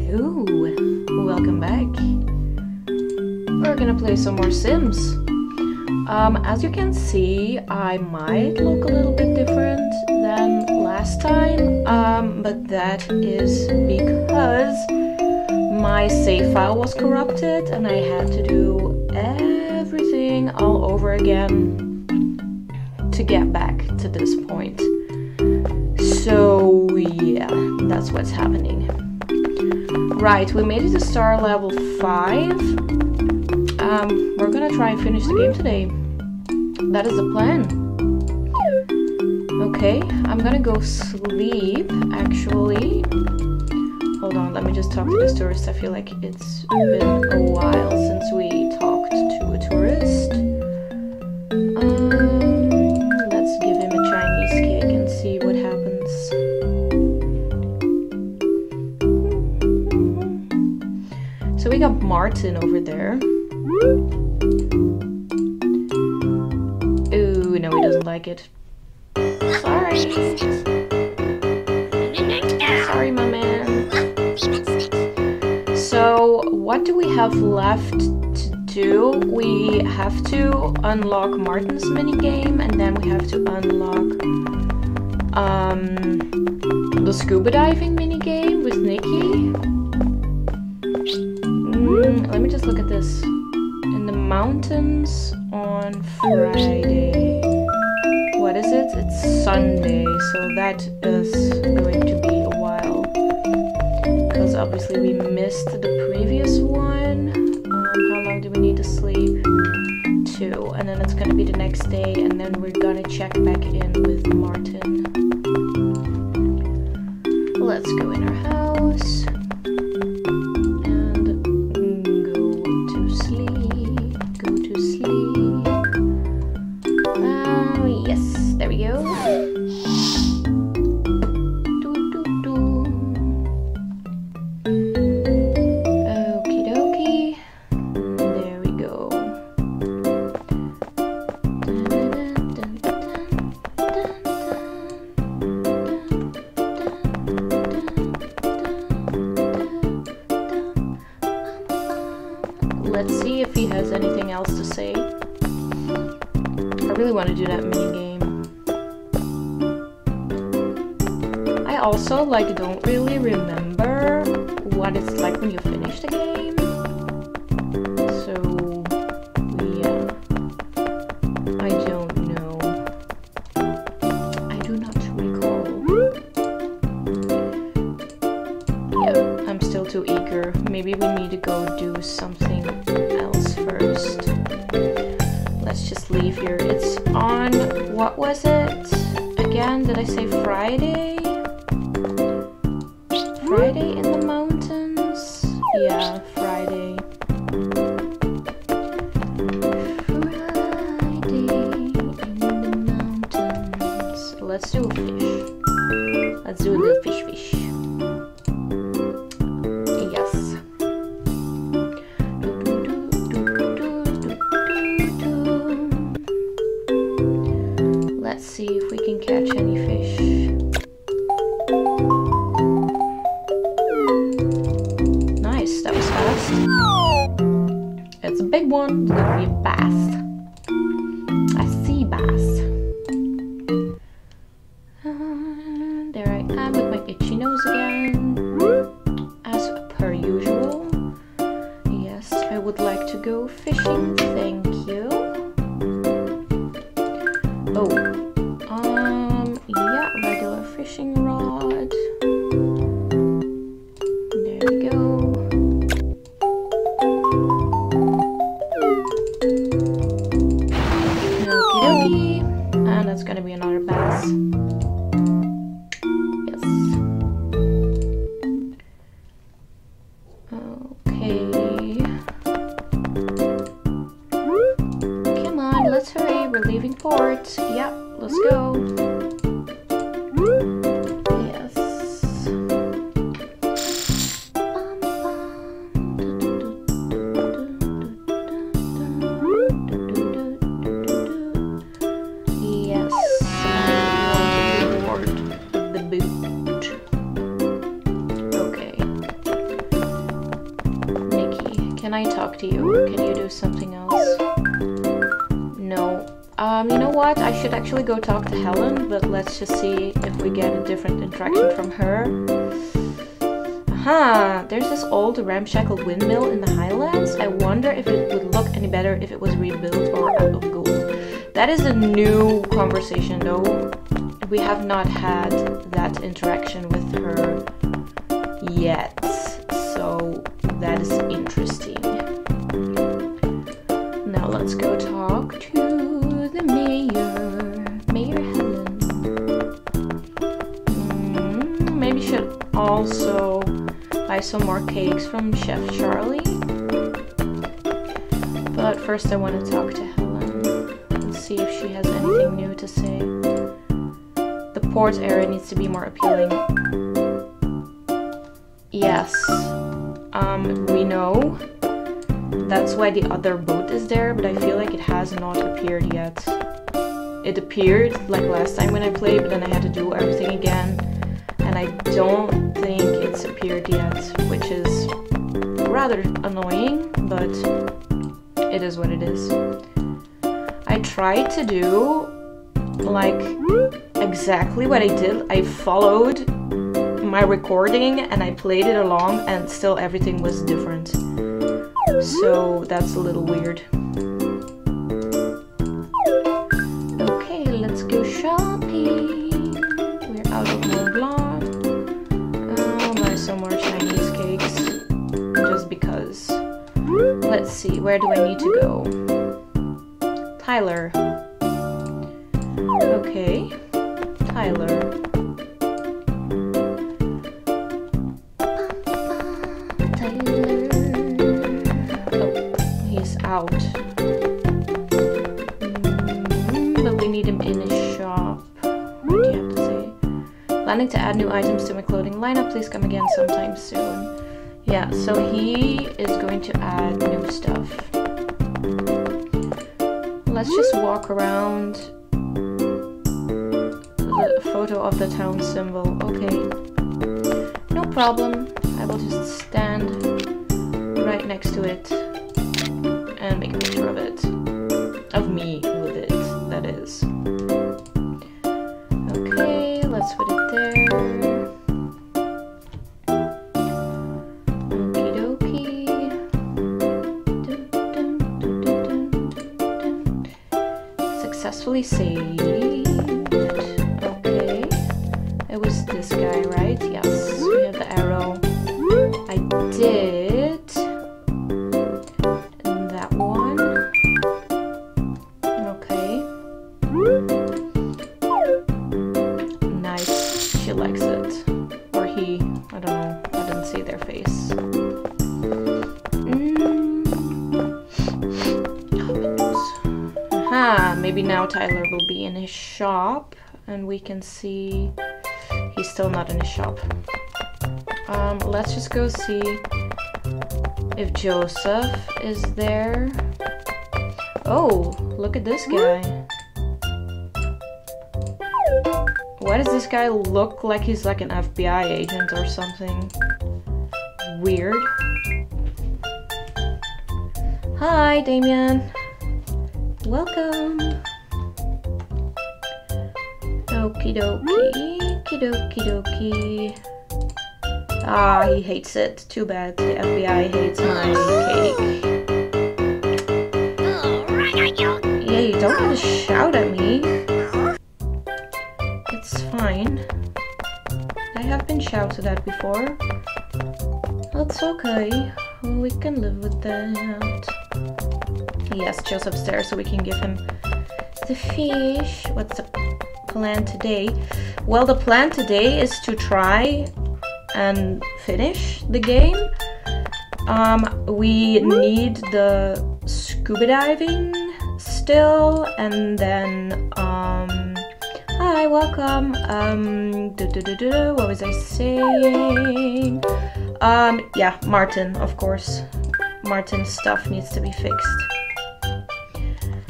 Hello, welcome back. We're gonna play some more Sims. As you can see, I might look a little bit different than last time, but that is because my save file was corrupted and I had to do everything all over again to get back to this point. So yeah, that's what's happening. Right, we made it to star level 5. We're gonna try and finish the game today. That is the plan. Okay, I'm gonna go sleep, actually. Hold on, let me just talk to this tourist. I feel like it's been a while since we talked to a tourist. Let's give him a Chinese kick and see what happens. So we got Martin over there. Ooh, no, he doesn't like it. Sorry, my man. So, what do we have left to do? We have to unlock Martin's minigame, and then we have to unlock the scuba diving minigame with Nikki. Let me just look at this. In the mountains on Friday. What is it? It's Sunday, so that is going to be a while. Because obviously we missed the previous one. How long do we need to sleep? 2. And then it's going to be the next day, and then we're going to check back in with Martin. Let's go in our house. Let's see if he has anything else to say. I really want to do that minigame. I also don't really remember what it's like when you finish the game. So yeah, I don't know. I do not recall. Yeah, I'm still too eager. Maybe we need to go do something else first. Let's just leave here. It's on, what was it again? Did I say Friday? Friday in the mountains? Yeah, Friday. Friday in the mountains. Let's do a fish. Let's do a little fish. Can I talk to you? Can you do something else? No. You know what? I should actually go talk to Helen, but let's just see if we get a different interaction from her. Aha! There's this old ramshackle windmill in the Highlands. I wonder if it would look any better if it was rebuilt or out of gold. That is a new conversation though. We have not had that interaction with her yet, so that is interesting. Now let's go talk to the mayor, Mayor Helen. Maybe should also buy some more cakes from Chef Charlie. But first I want to talk to Helen and see if she has anything new to say. The port area needs to be more appealing. Yes. We know. That's why the other boat is there, but I feel like it has not appeared yet. It appeared like last time when I played, but then I had to do everything again. And I don't think it's appeared yet, which is rather annoying, but it is what it is. I tried to do like exactly what I did. I followed my recording and I played it along, and still everything was different. So that's a little weird. Okay, let's go shopping. We're out of Mont Blanc. I'll buy some more Chinese cakes just because. Let's see, where do I need to go? Tyler. Okay, Tyler. Oh, he's out. But we need him in his shop. What do you have to say? Planning to add new items to my clothing lineup. Please come again sometime soon. Yeah, so he is going to add new stuff. Let's just walk around. Photo of the town symbol. Okay, no problem. I will just stand right next to it and make a picture of it. Of me with it, that is. Okay, let's put it there. Okie dokie. Successfully saved. It was this guy, right? Yes, we have the arrow. I did that one. Okay. Nice. She likes it. Or he. I don't know. I didn't see their face. Aha! Maybe now Tyler will be in his shop and we can see. He's still not in his shop. Let's just go see if Joseph is there. Oh, look at this guy. Why does this guy look like he's like an FBI agent or something? Weird. Hi, Damien. Welcome. Okie dokie. Okie dokie. Ah, he hates it. Too bad. The FBI hates my cake. Yeah, you don't want to shout at me. It's fine. I have been shouted at before. That's okay. We can live with that. Yes, Joseph's there, so we can give him the fish. What's the plan today? Well, the plan today is to try and finish the game. We need the scuba diving still, and then hi, welcome. What was I saying? Yeah, Martin, of course. Martin's stuff needs to be fixed.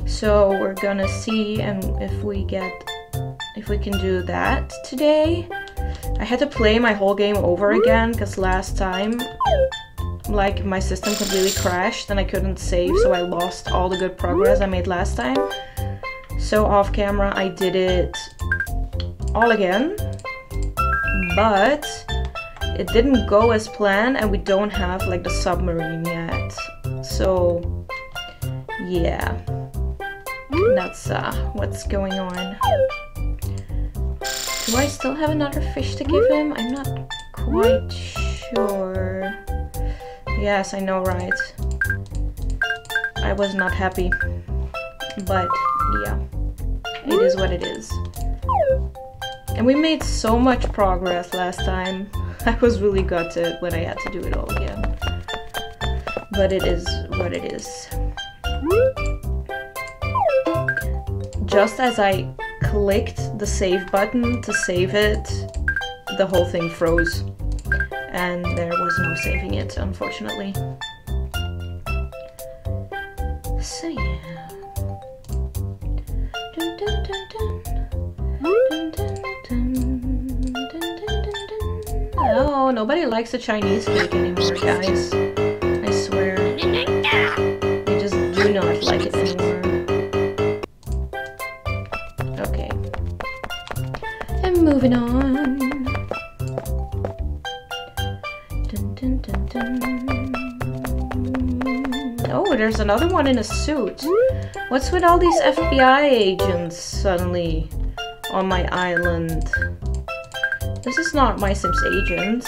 So we're gonna see and if we can do that today. I had to play my whole game over again because last time like my system completely crashed and I couldn't save, so I lost all the good progress I made last time. So off camera I did it all again, but it didn't go as planned and we don't have like the submarine yet. So yeah, that's what's going on. Do I still have another fish to give him? I'm not quite sure. Yes, I know, right? I was not happy. But yeah, it is what it is. And we made so much progress last time. I was really gutted when I had to do it all again. But it is what it is. Just as I clicked the save button to save it, the whole thing froze. And there was no saving it, unfortunately. So yeah. Dun, dun, dun, dun. Dun, dun, dun, dun, dun, dun. Oh, nobody likes the Chinese cake anymore, guys. I swear. They just do not like it anymore. Okay. And moving on. Oh, there's another one in a suit. What's with all these FBI agents suddenly on my island? This is not My Sims agents.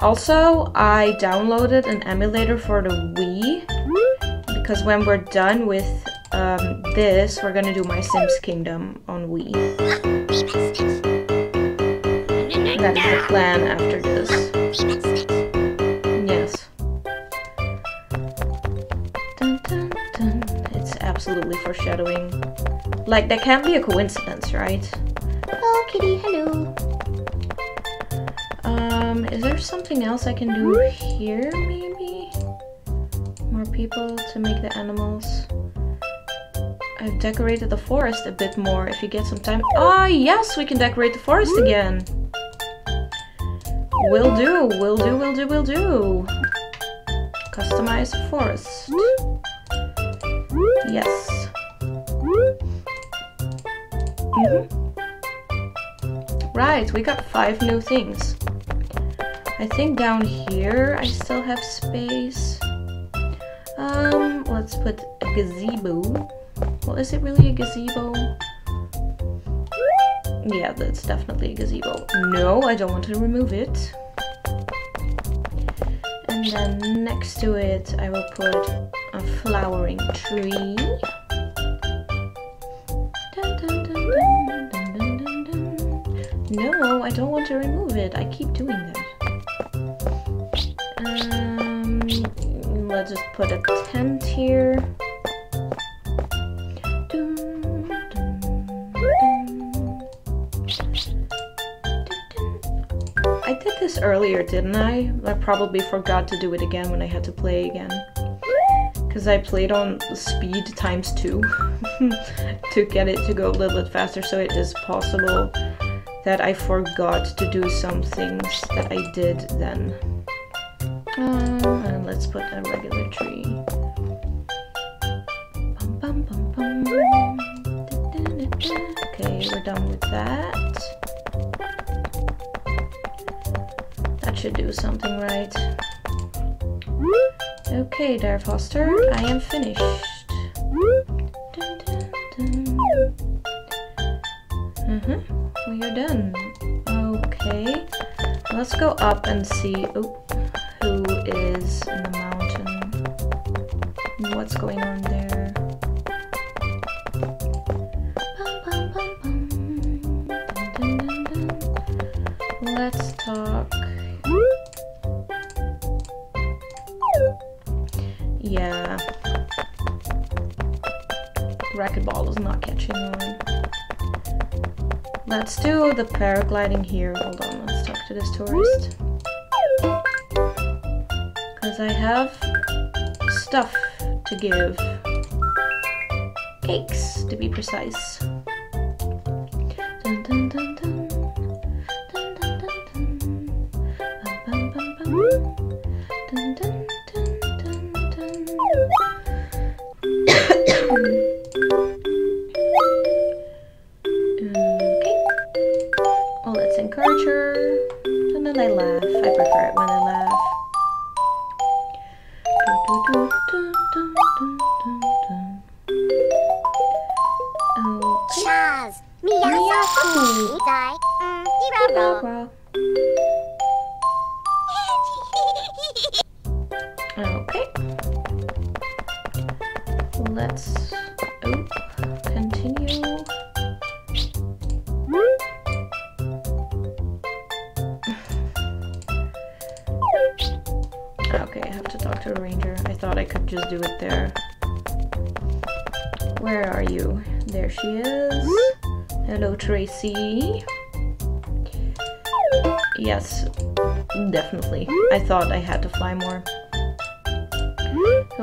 Also, I downloaded an emulator for the Wii, because when we're done with this, we're gonna do My Sims Kingdom on Wii. That is the plan after this. Yes. Dun, dun, dun. It's absolutely foreshadowing. Like, that can't be a coincidence, right? Oh, kitty, hello. Is there something else I can do here, maybe? More people to make the animals. I've decorated the forest a bit more if you get some time. Oh, yes, we can decorate the forest again. Will do, will do, will do, will do. Customize forest. Yes. Right, we got 5 new things. I think down here I still have space. Let's put a gazebo. Well, is it really a gazebo? Yeah, that's definitely a gazebo. No, I don't want to remove it. And then next to it, I will put a flowering tree. Dun, dun, dun, dun, dun, dun, dun, dun. No, I don't want to remove it. I keep doing that. Let's just put a tent here. Earlier, didn't I? I probably forgot to do it again when I had to play again, because I played on speed ×2 to get it to go a little bit faster, so it is possible that I forgot to do some things that I did then. And let's put a regular tree. Okay, we're done with that. Should do something right. Okay, there, Foster. I am finished. Dun, dun, dun. We are done. Okay, let's go up and see who is in the mountain. What's going on there? Let's talk. Yeah. Racquetball is not catching on. Let's do the paragliding here. Hold on, let's talk to this tourist. Because I have stuff to give. Cakes, to be precise. Dun, dun, dun, dun. Dun, dun, dun, when I laugh. I prefer it when I laugh. Okay. Let's continue. Okay, I have to talk to a ranger. I thought I could just do it there. Where are you? There she is. Hello, Tracy. Yes, definitely. I thought I had to fly more.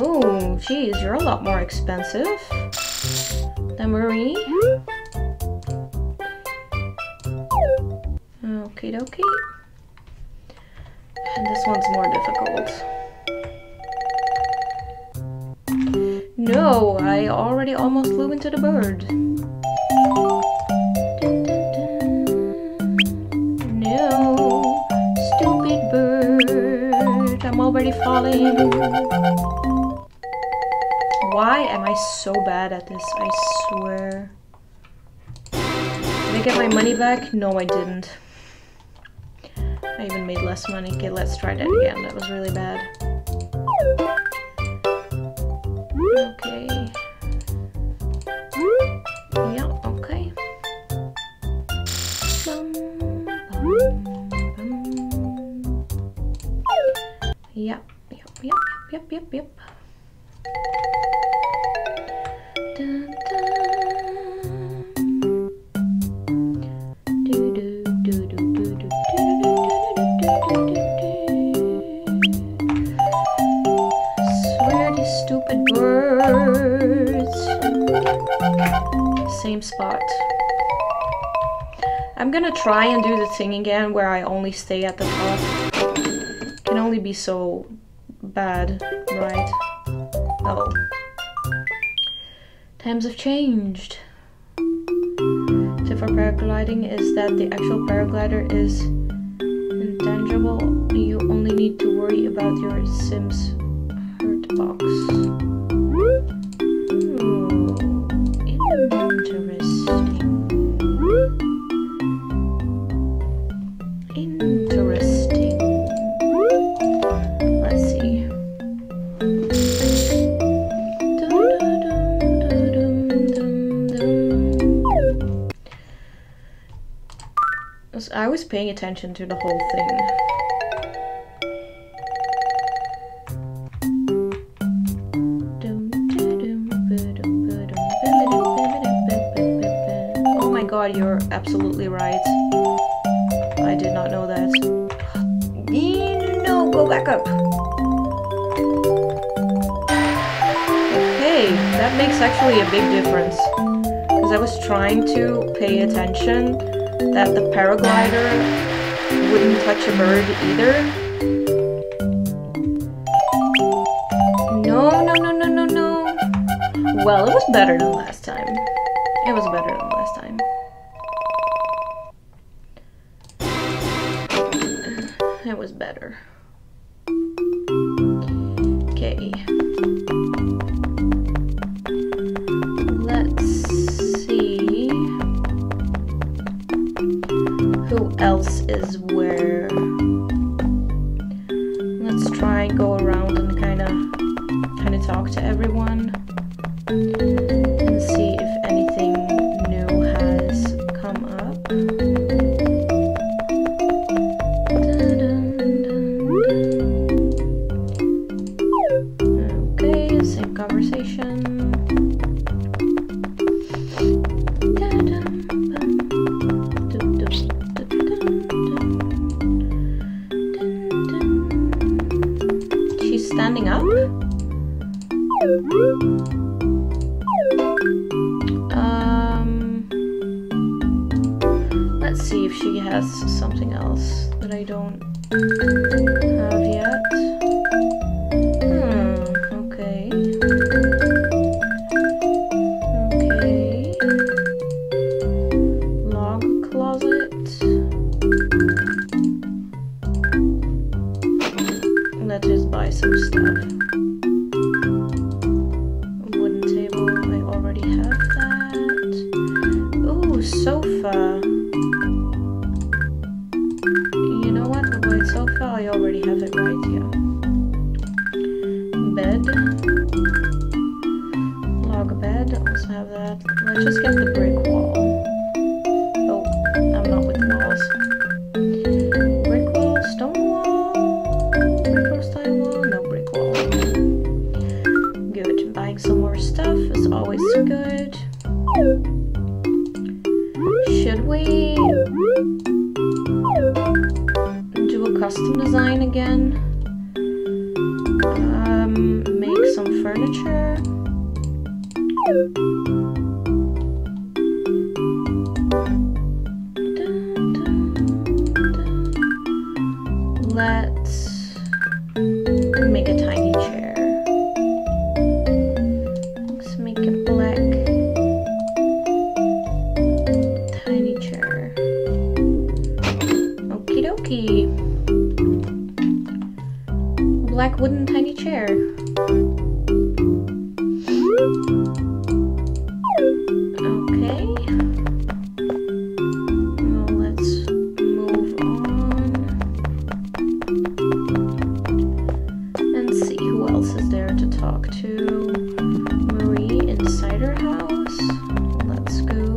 Oh, geez, you're a lot more expensive than Marie. Okie dokie. And this one's more difficult. No, I already almost flew into the bird. No, stupid bird, I'm already falling. Why am I so bad at this? I swear. Did I get my money back? No, I didn't. I even made less money. Okay, let's try that again. That was really bad. Okay. Yeah, okay. Yep, yep, yep, yep, yep, yep. Same spot. I'm gonna try and do the thing again where I only stay at the top. Can only be so bad, right? Oh. Times have changed. Except for paragliding is that the actual paraglider is intangible. You only need to worry about your Sims hurt box. Interesting. Let's see. I was paying attention to the whole thing. Oh my god, you're absolutely right. I did not know that. No, go back up. Okay, that makes actually a big difference. Because I was trying to pay attention that the paraglider wouldn't touch a bird either. No. Well, it was better than last time. It was better than last time. It was better. Okay. Let's see who else is where. Let's try and go around and kinda talk to everyone and see if anything new has come up. Let's see if she has something else that I don't have yet. Okay. Okay. Log closet. just buy some stuff. Sofa. You know what? White sofa. I already have it right here. Bed. Log bed. Also have that. Let's just get the brick wall. Oh, I'm not with the walls. Brick wall, stone wall, micro style wall. No brick wall. Good. Buying some more stuff is always good. Should we do a custom design again? Make some furniture. Let's make a tiny chair. Let's make it black. Black wooden tiny chair. Okay. Well, let's move on and see who else is there to talk to. Marie inside her house. Let's go.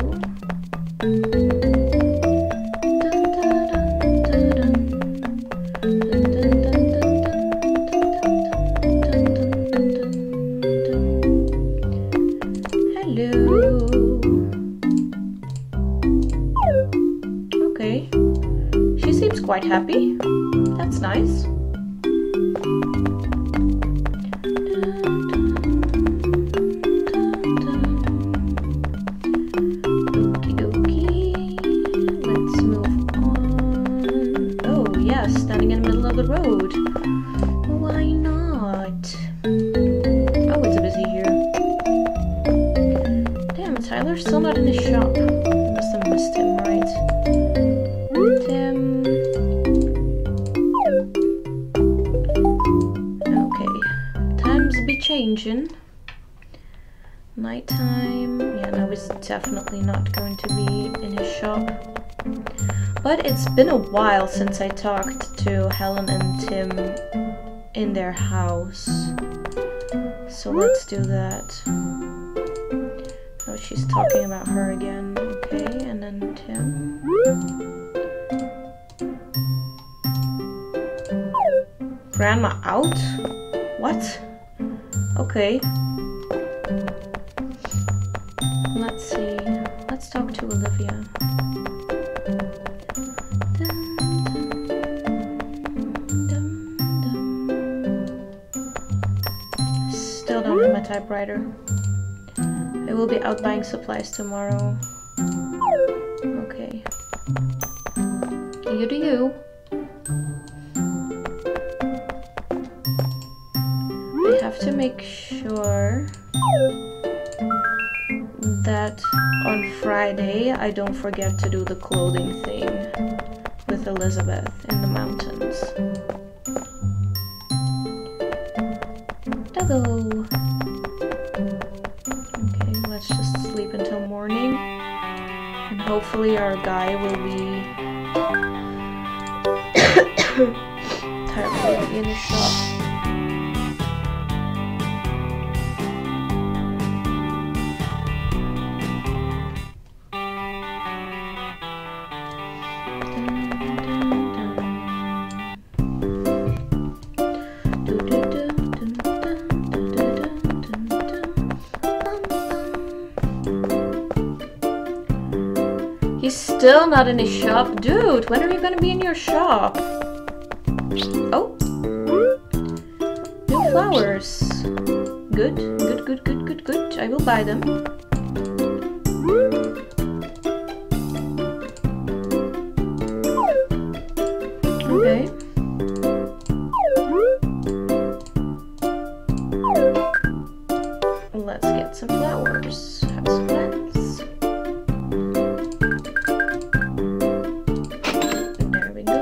Quite happy. That's nice. Okie dokie. Let's move on. Oh yes, yeah, standing in the middle of the road. Why not? Oh, it's busy here. Damn, Tyler's still not in the shop. Must have missed him, right? Changing. Nighttime. Yeah, no, it's definitely not going to be in his shop. But it's been a while since I talked to Helen and Tim in their house. So let's do that. Oh, she's talking about her again. Okay, and then Tim. Grandma out? What? Okay, let's see, let's talk to Olivia. Still don't have my typewriter. I will be out buying supplies tomorrow. Okay, you do you. To make sure that on Friday I don't forget to do the clothing thing with Elizabeth in the mountains. Doggo! Okay, let's just sleep until morning and hopefully our guy will be tired in the shop. He's still not in his shop. Dude, when are you gonna be in your shop? Oh. New flowers. Good, good, good, good, good, good. I will buy them. Okay. Let's get some flowers. Have some plants. There we go.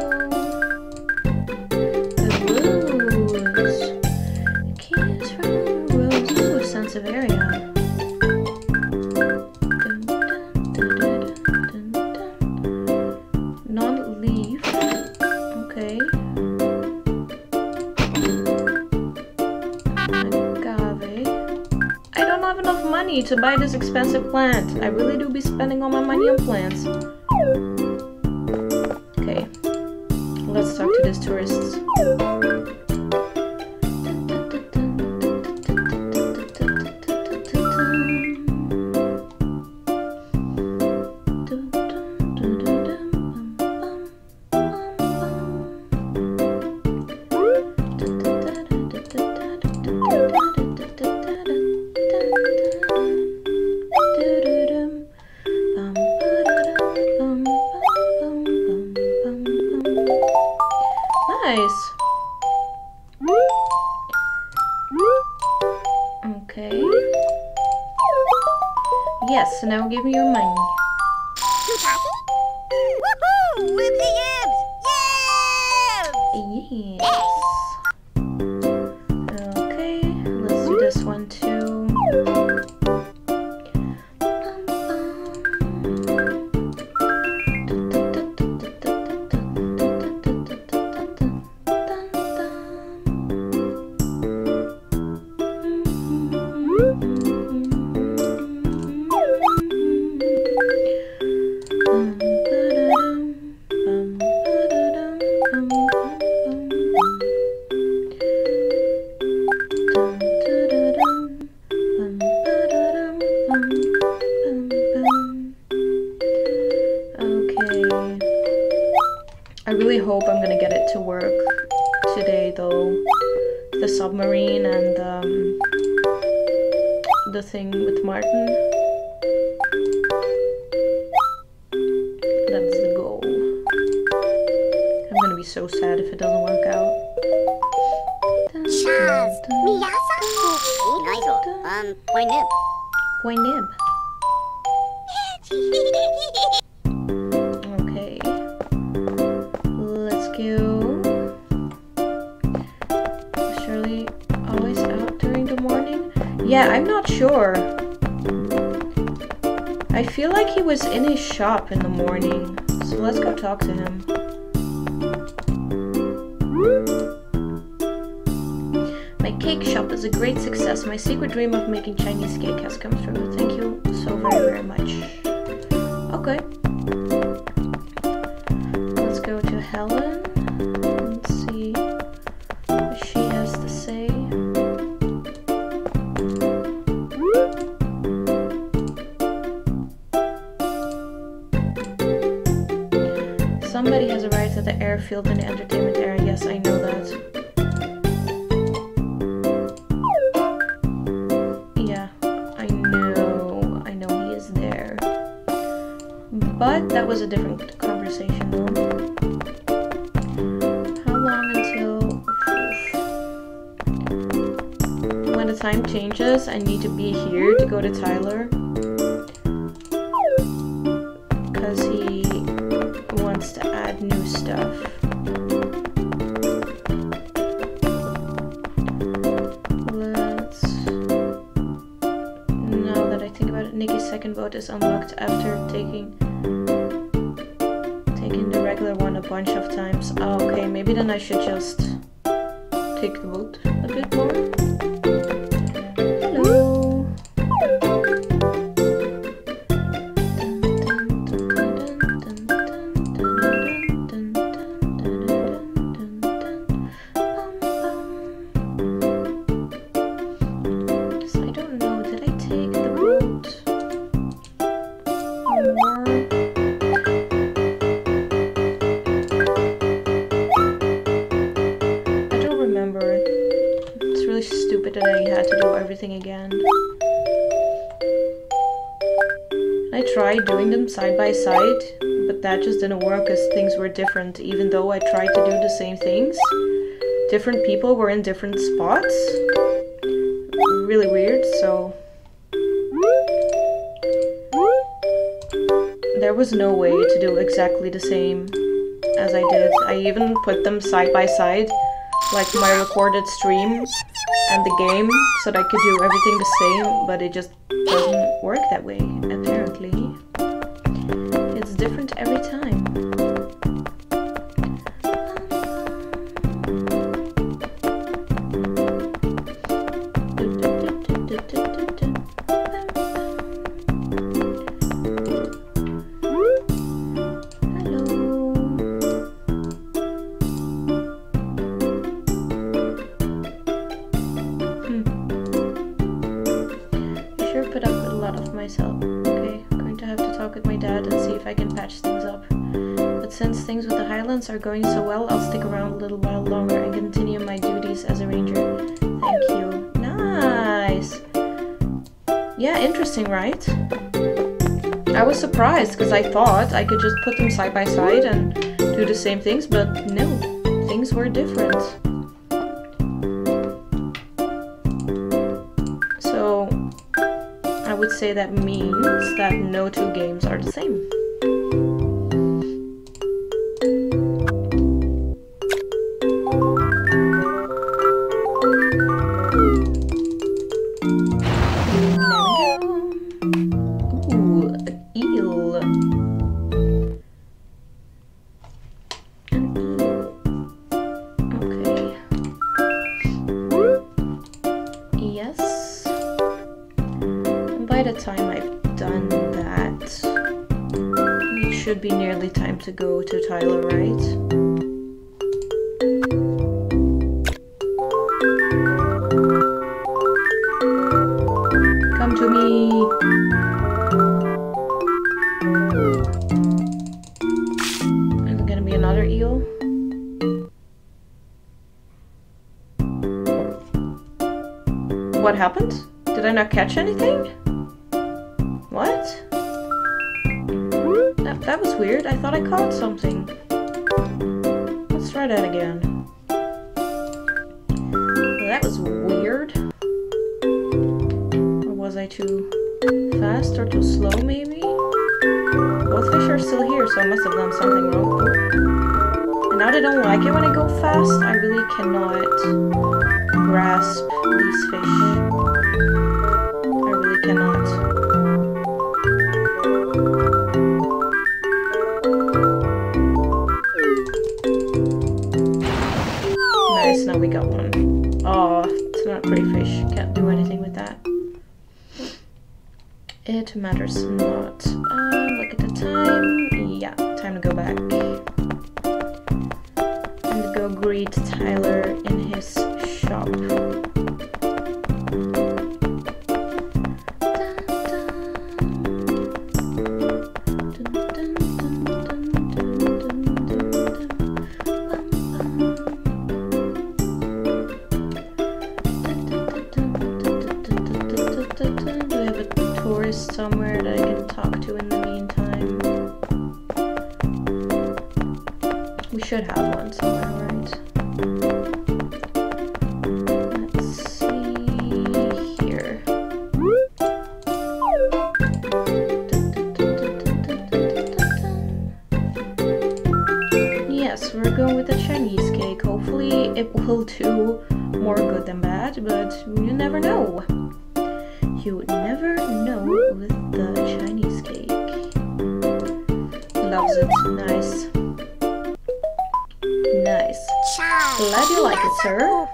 Ooh, money to buy this expensive plant. I really do be spending all my money on plants. Okay. Let's talk to these tourists. So now give me your money. You happy? Woohoo! With the yams! Yams! Yes! Okay, let's do this one too. Shop in the morning, so let's go talk to him. My cake shop is a great success. My secret dream of making Chinese cake has come true. Thank you so very much. Okay. Let's go to Helen and see what she has to say. Somebody has arrived at the airfield in the entertainment area. Yes, I know that. Yeah, I know he is there. But that was a different conversation though. How long until... When the time changes, I need to be here to go to Tyler. Is unlocked after taking the regular one a bunch of times. Oh, okay, maybe then I should just take the vote a bit more. Hello. I don't know, did I take the vote? Doing them side by side, but that just didn't work as things were different. Even though I tried to do the same things, different people were in different spots. Really weird. So there was no way to do exactly the same as I did. I even put them side by side, like my recorded stream and the game, so that I could do everything the same, but it just doesn't work that way, apparently. It's different every time. things with the Highlands are going so well, I'll stick around a little while longer and continue my duties as a ranger. Thank you. Nice! Yeah, interesting, right? I was surprised, because I thought I could just put them side by side and do the same things, but no, things were different. So, I would say that means that no two games are the same. To go to Tyler, right? Come to me! Is it gonna be another eel? What happened? Did I not catch anything? What? That was weird. I thought I caught something. Let's try that again. That was weird. Or was I too fast or too slow, maybe? Both fish are still here, so I must have done something wrong. And now they don't like it when I go fast. I really cannot grasp these fish. I really cannot. It matters not. Look at the time. Yeah, time to go back. Time to go greet Tyler in his shop. Somewhere that I can talk to in the meantime. We should have one somewhere, right? Let's see here. Yes, we're going with the Chinese cake. Hopefully it will do more good than bad, but you never know. You never know with the Chinese cake. Loves it. Nice. Nice. Glad you like it, sir.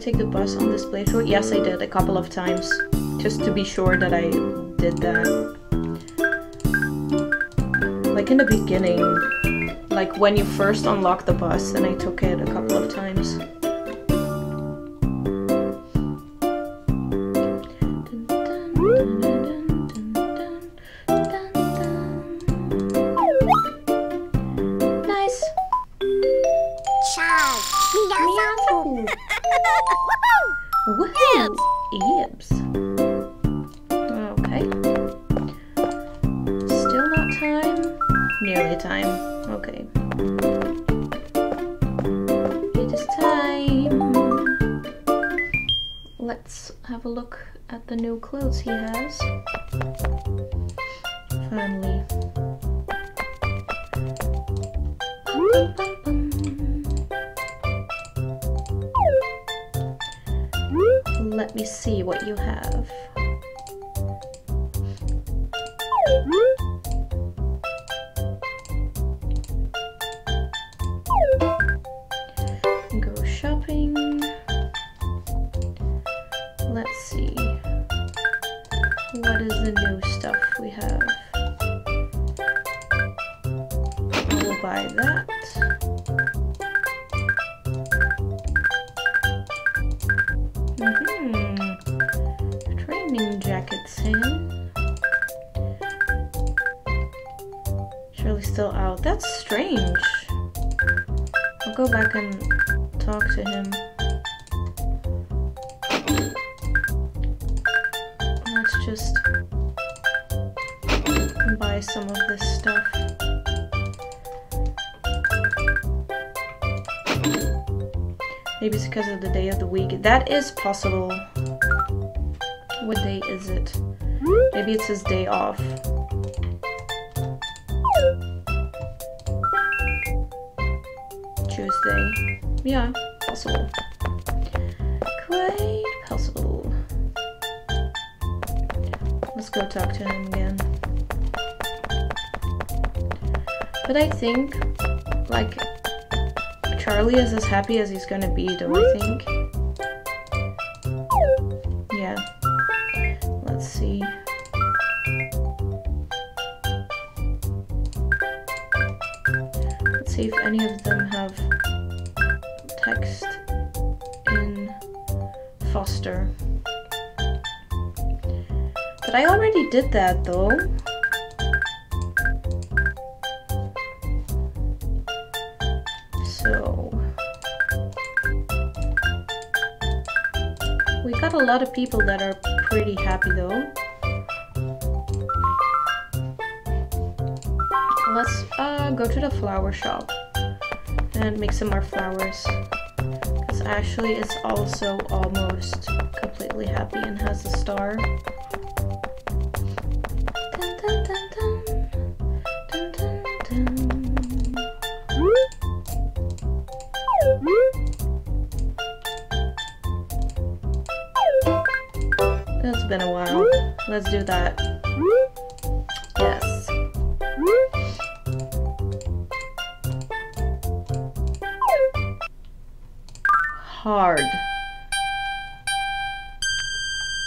Take the bus on this playthrough? Yes, I did a couple of times, just to be sure that I did that. Like in the beginning, like when you first unlock the bus, and I took it a couple of times. The new clothes he has. Finally. Let me see what you have. Go shopping. Let's see. What is the new stuff we have? buy that. Training jackets in. Surely still out. That's strange. I'll go back and talk to him. Let's just buy some of this stuff. Maybe it's because of the day of the week. That is possible. What day is it? Maybe it's his day off. Tuesday. Yeah, possible. Quite possible. Let's go talk to him again. But I think, like, Charlie is as happy as he's gonna be, don't I think? Yeah. Let's see. Let's see if any of them have text in Foster. But I already did that though. A lot of people that are pretty happy though. Let's go to the flower shop and make some more flowers, because Ashley is also almost completely happy and has a star. Dun, dun, dun, dun. Dun, dun, dun. It's been a while. Let's do that. Yes. Hard.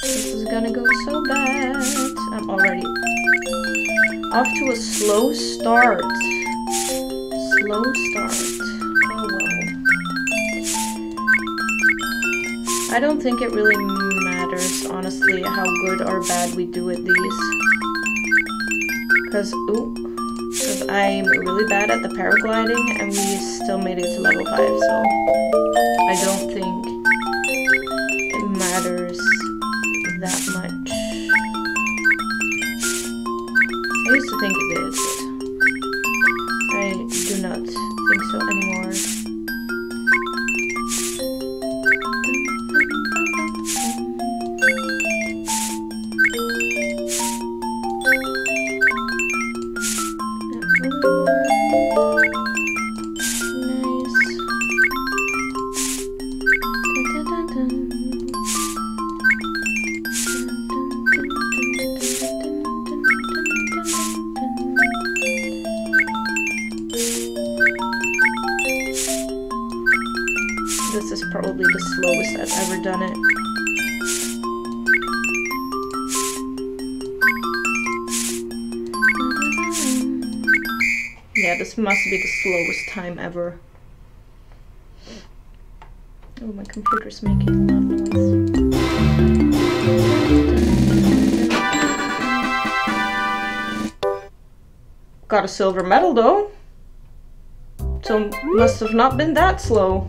This is gonna go so bad. I'm already off to a slow start. Slow start. Oh well. I don't think it really matters, honestly, how good or bad we do at these, because I'm really bad at the paragliding and we still made it to level 5, so I don't think it matters that much. I used to think it did, but I do not think so anymore. Must be the slowest time ever. Oh, my computer's making a lot of noise. Got a silver medal though, so must have not been that slow.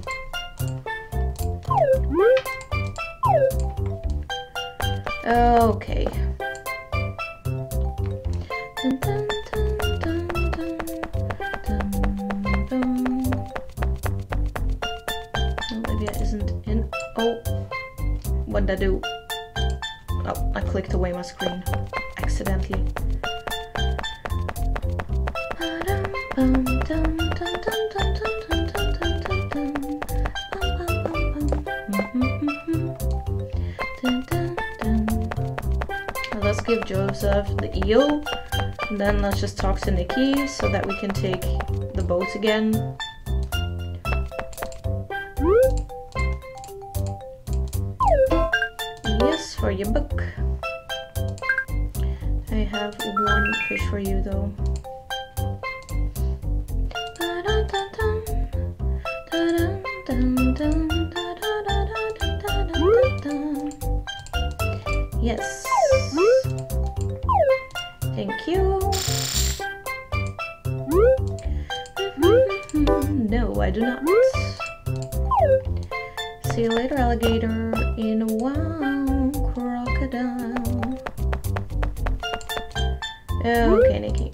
Okay. Dun, dun. I do. Oh, I clicked away my screen accidentally. Let's give Joseph the eel, and then let's just talk to Nikki so that we can take the boat again. For your book. I have one fish for you though. Ba No, I do not. See you later, alligator. In one crocodile. Okay, Nikki.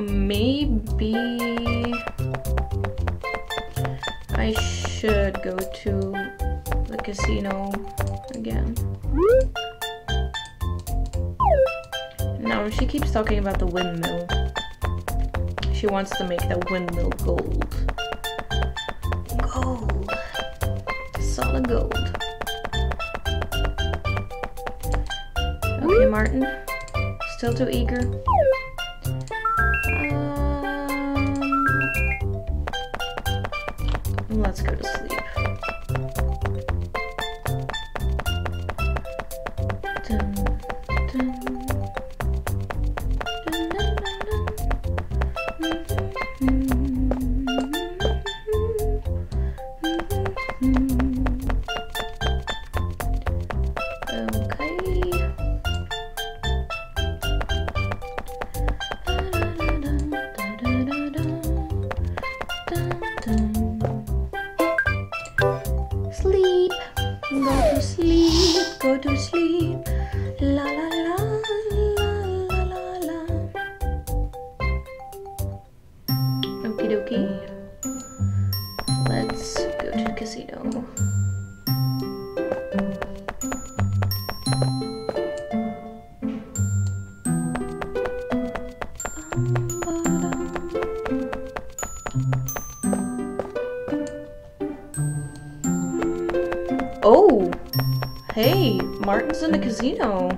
Maybe I should go to the casino again. No, she keeps talking about the windmill. She wants to make that windmill gold. Gold. Solid gold. Okay, Martin. Still too eager. Let's go to sleep. Dun, dun, dun, dun, dun. Okay. Let's go to the casino. Oh! Hey, Martin's in the casino.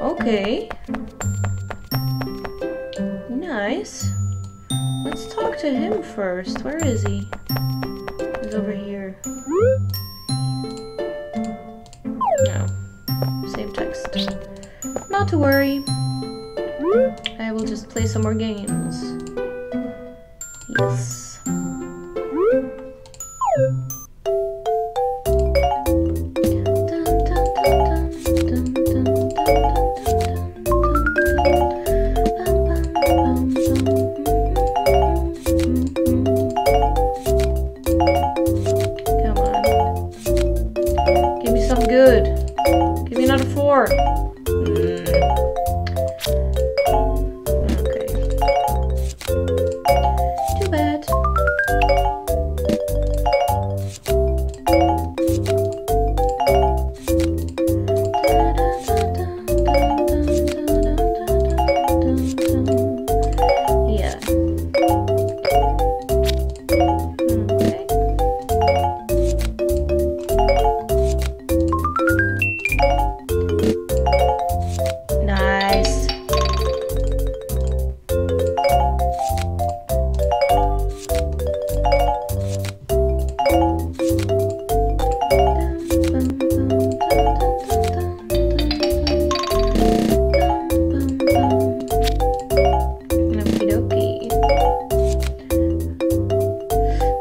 Okay. Nice. Let's talk to him first. Where is he? He's over here. No. Same text. Not to worry. I will just play some more games. Yes.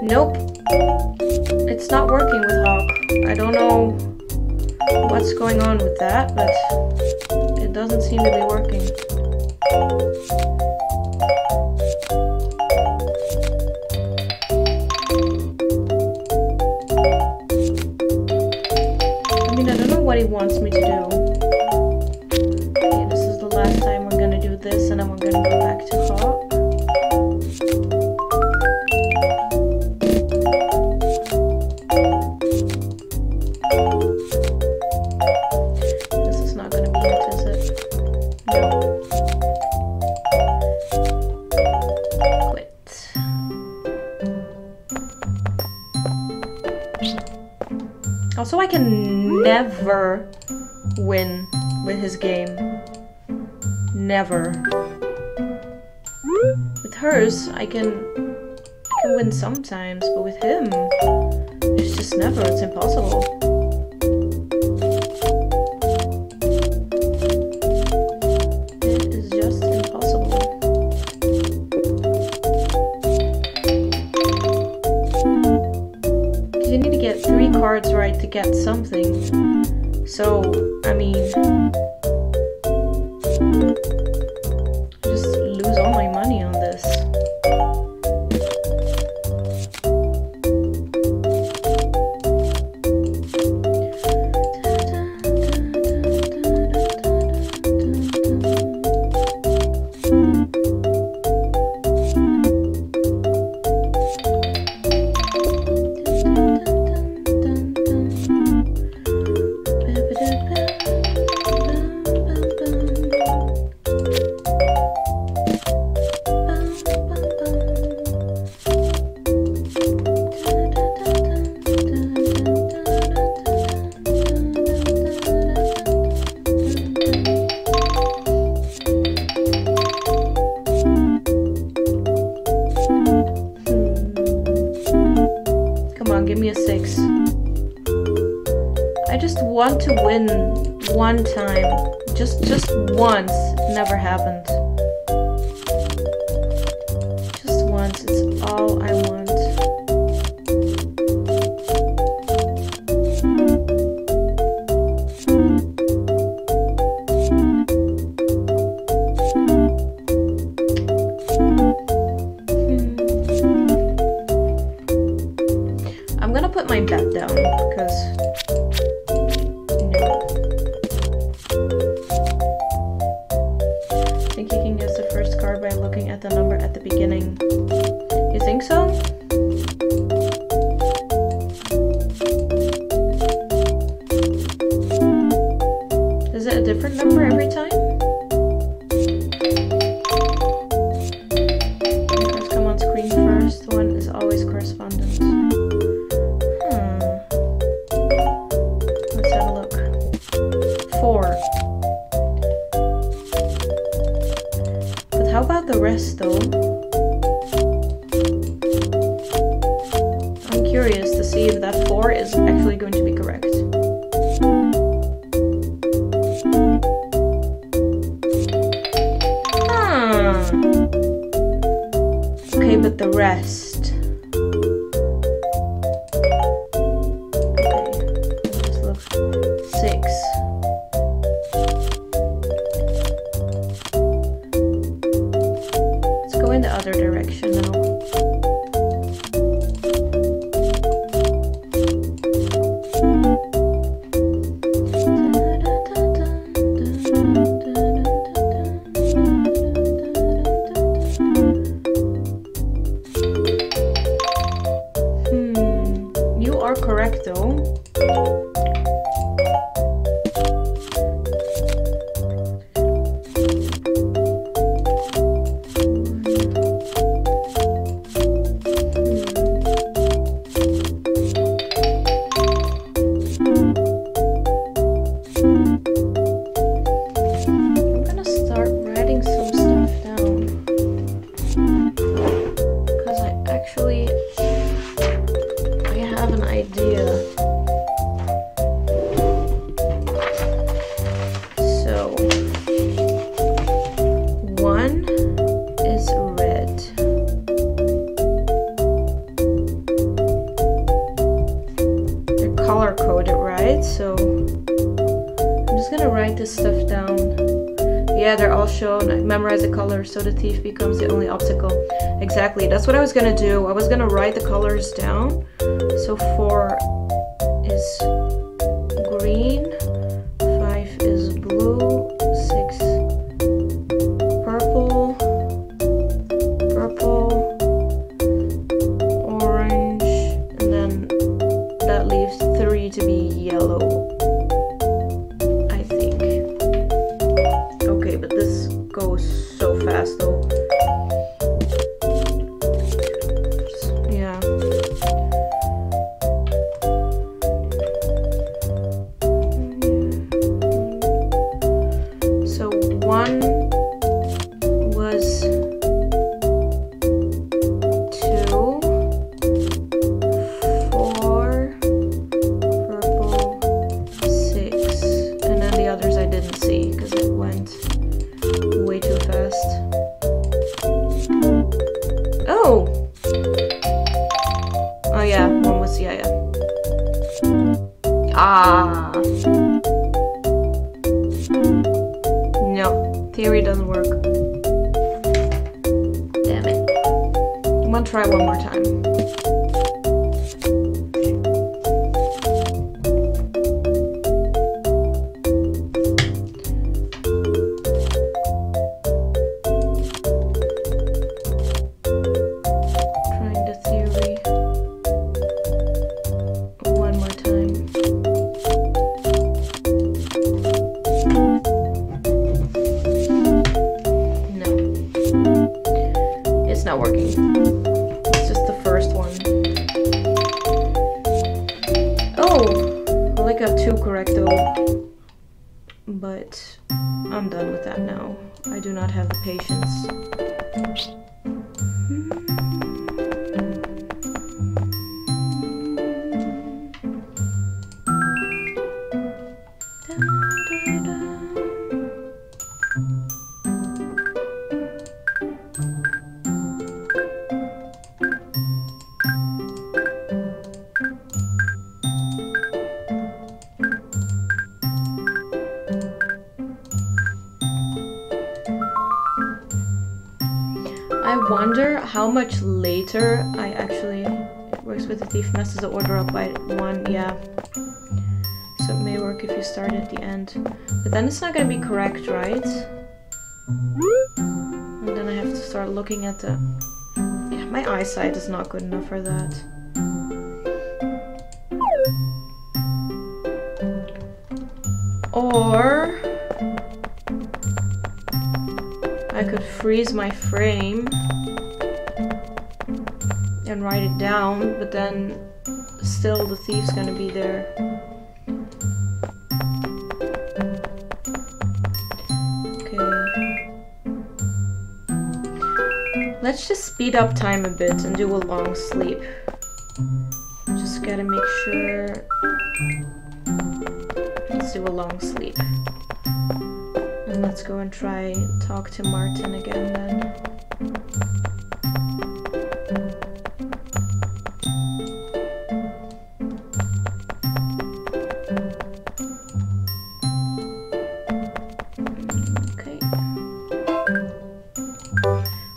Nope, it's not working with Hawk. I don't know what's going on with that, but it doesn't seem to be working. I mean, I don't know what he wants me to do. Okay, this is the last time we're gonna do this, and then we're gonna go back to Hawk. Also, I can never win with his game. Never. With hers, I can win sometimes, but with him, it's just never. It's impossible. So, I mean, just lose all my money on this. Want to win one time, just once. It never happened. Just once, it's all I want. I'm gonna put my bet down because memorize the color so the thief becomes the only obstacle. Exactly, that's what I was gonna do. I was gonna write the colors down. So 4 is green, 5 is blue, 6 purple, orange, and then that leaves 3 to be yellow. Oh yeah, one was, yeah. Ah. theory doesn't work. Damn it. I'm gonna try one more time. But I'm done with that now. I do not have the patience. I wonder how much later I actually... It works with the thief, messes the order up by one, yeah. So it may work if you start at the end. But then it's not gonna be correct, right? And then I have to start looking at the... Yeah, my eyesight is not good enough for that. Or... I could freeze my frame and write it down, but then still the thief's gonna be there. Okay. Let's just speed up time a bit and do a long sleep. Just gotta make sure... Let's do a long sleep. Let's go and try talk to Martin again then. Okay.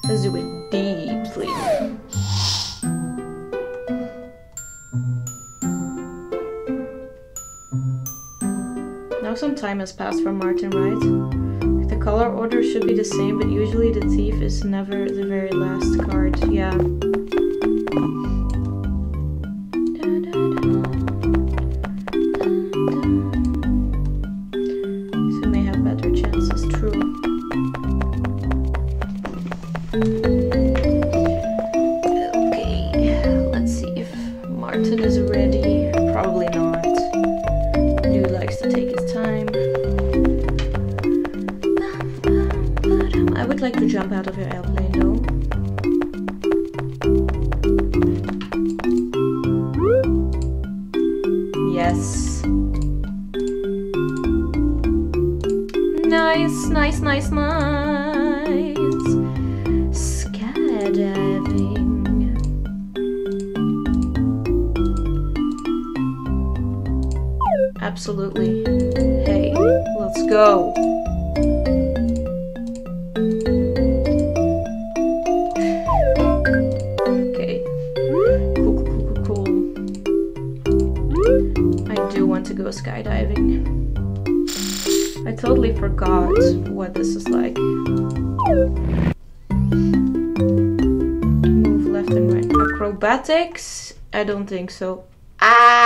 Let's do it deeply. Now some time has passed for Martin, right? Color order should be the same, but usually the thief is never the very last card. Yeah. So may have better chances, true. Okay, let's see if Martin is ready. Probably not. Dude likes to take his time. I would like to jump out of your airplane though. Yes. Nice, nice, nice, nice. Skydiving. Absolutely. Hey, let's go. Skydiving. I totally forgot what this is like. Move left and right. Acrobatics? I don't think so. Ah!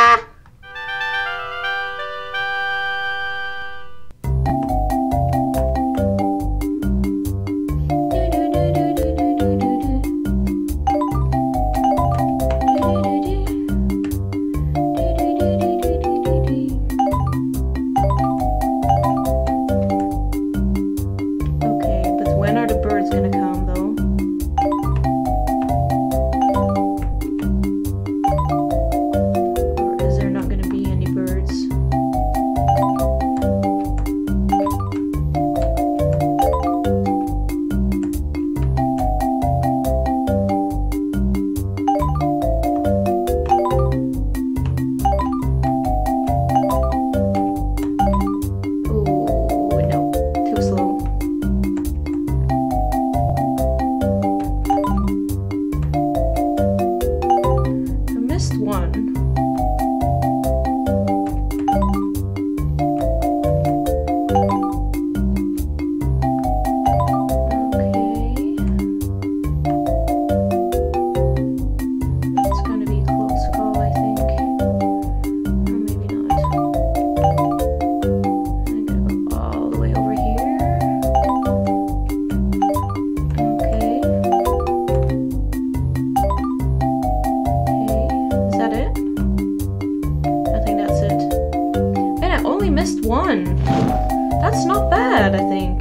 think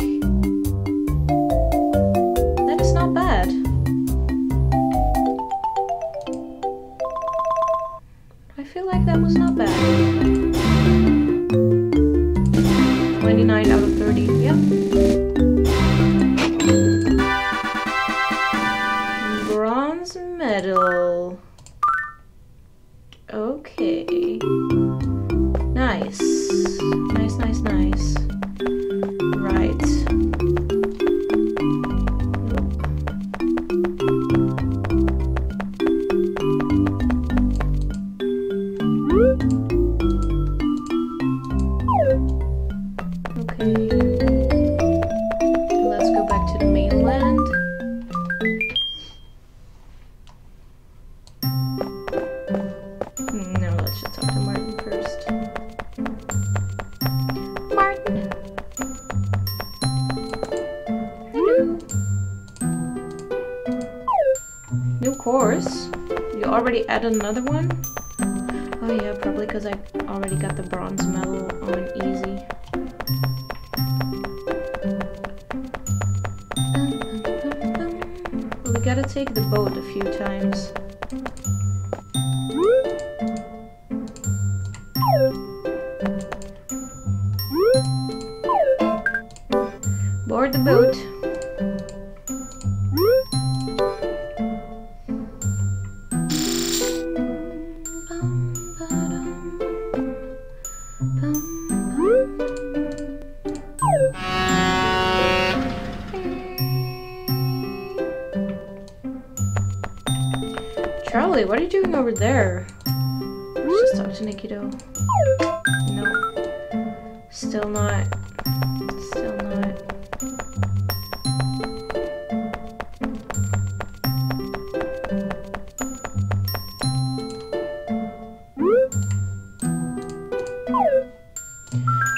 that is not bad. I feel like that was not bad. 29 out of 30, yep. Bronze medal. Okay. Nice. Nice, nice, nice. Right. Okay. Let's go back to the mainland. No, let's just talk to Martin first. Martin! Hello! New course? You already added another one? Oh yeah, probably because I already got the bronze medal on easy. We gotta take the boat a few times. Board the boat. Charlie, what are you doing over there? Let's just talk to Nikito. No. Still not. Still not.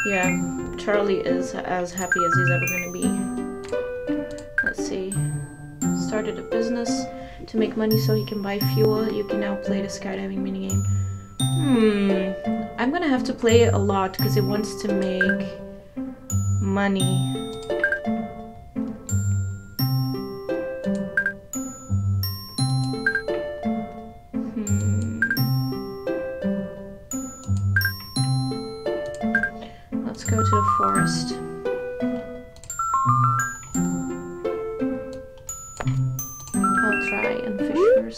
Yeah, Charlie is as happy as he's ever gonna be. Let's see. Started a business to make money so he can buy fuel. You can now play the skydiving minigame. I'm gonna have to play it a lot because it wants to make money. Let's go to the forest.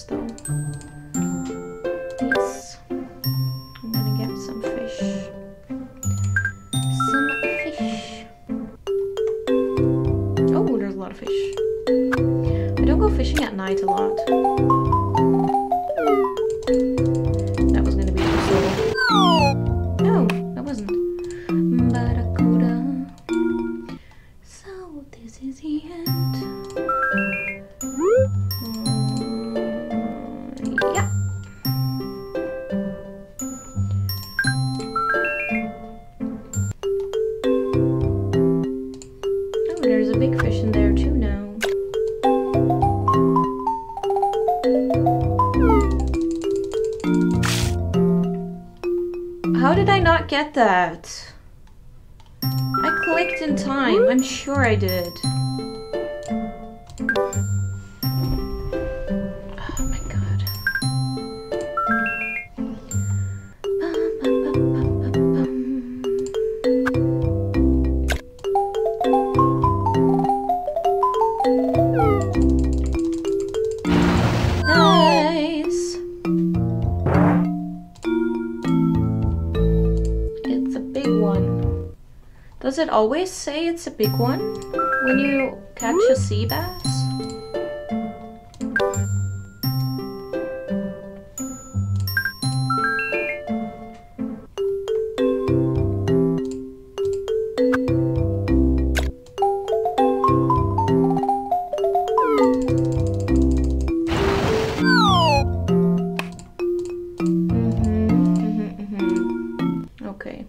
Though. Yes. I'm gonna get some fish. Some fish. Oh, there's a lot of fish. I don't go fishing at night a lot. That was gonna be useful. No, that wasn't. Barracuda. So this is the end. Yeah. Oh, there's a big fish in there too now. How did I not get that? I clicked in time, I'm sure I did. Does it always say it's a big one when you catch a sea bass? Okay.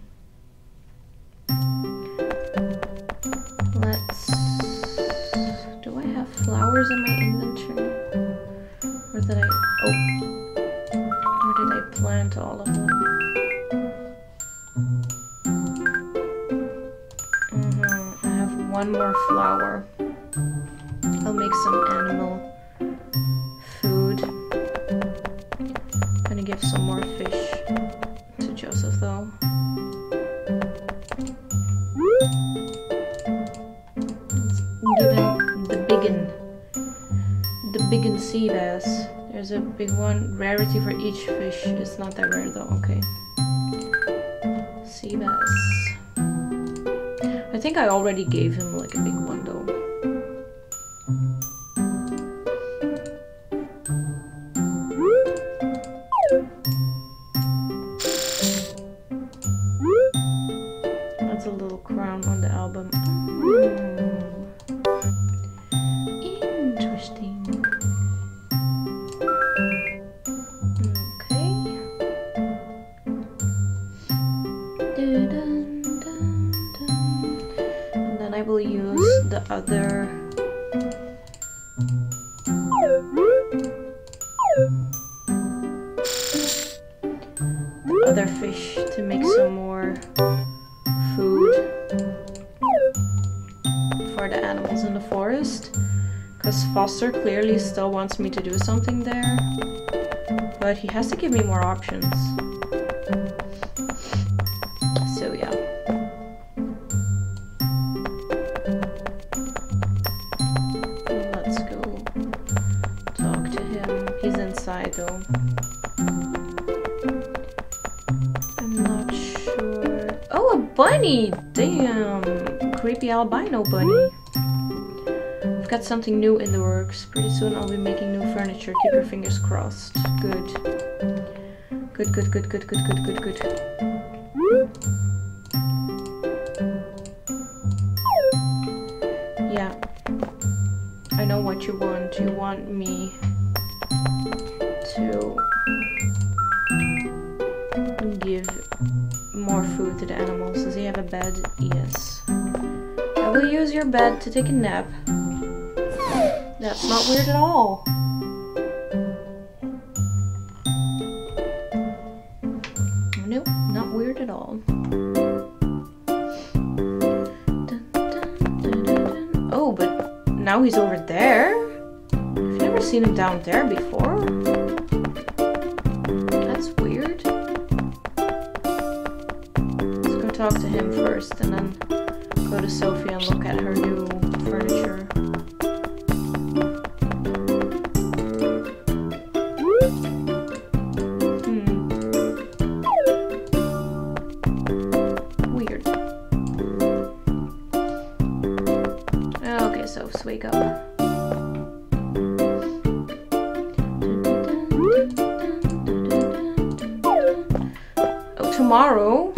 Do I have one more flower. I'll make some animal food. I'm gonna give some more fish to Joseph though. Let's give him the biggin sea bass. There's a big one. Rarity for each fish. It's not that rare though. Okay. Sea bass. I think I already gave him like a big one though. That's a little crown on the album. Interesting. Okay. And then I will use the other fish to make some more food for the animals in the forest, because Foster clearly still wants me to do something there, but he has to give me more options. So yeah. Let's go talk to him. He's inside though. Bunny! Damn! Creepy albino bunny. I've got something new in the works. Pretty soon I'll be making new furniture. Keep your fingers crossed. Good. Good, good, good, good, good, good, good, good. Yeah. I know what you want. You want me to give more food to the animals. Does he have a bed? Yes. I will use your bed to take a nap. That's not weird at all. Nope, not weird at all. Oh, but now he's over there? I've never seen him down there before. Talk to him first and then go to Sophie and look at her new furniture. Weird. Okay, Sophie, wake up. Oh, tomorrow?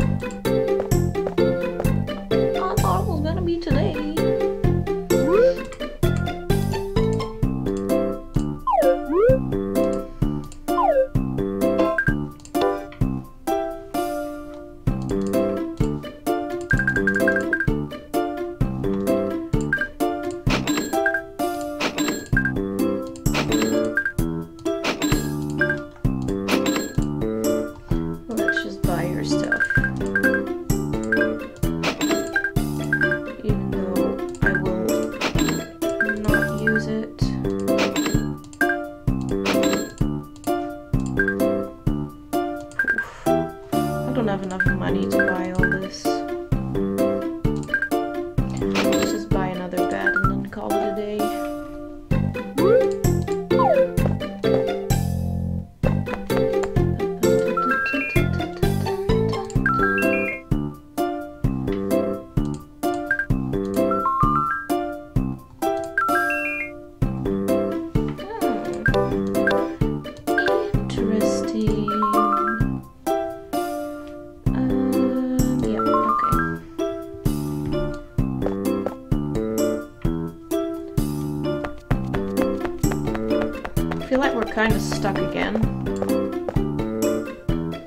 I feel like we're kind of stuck again.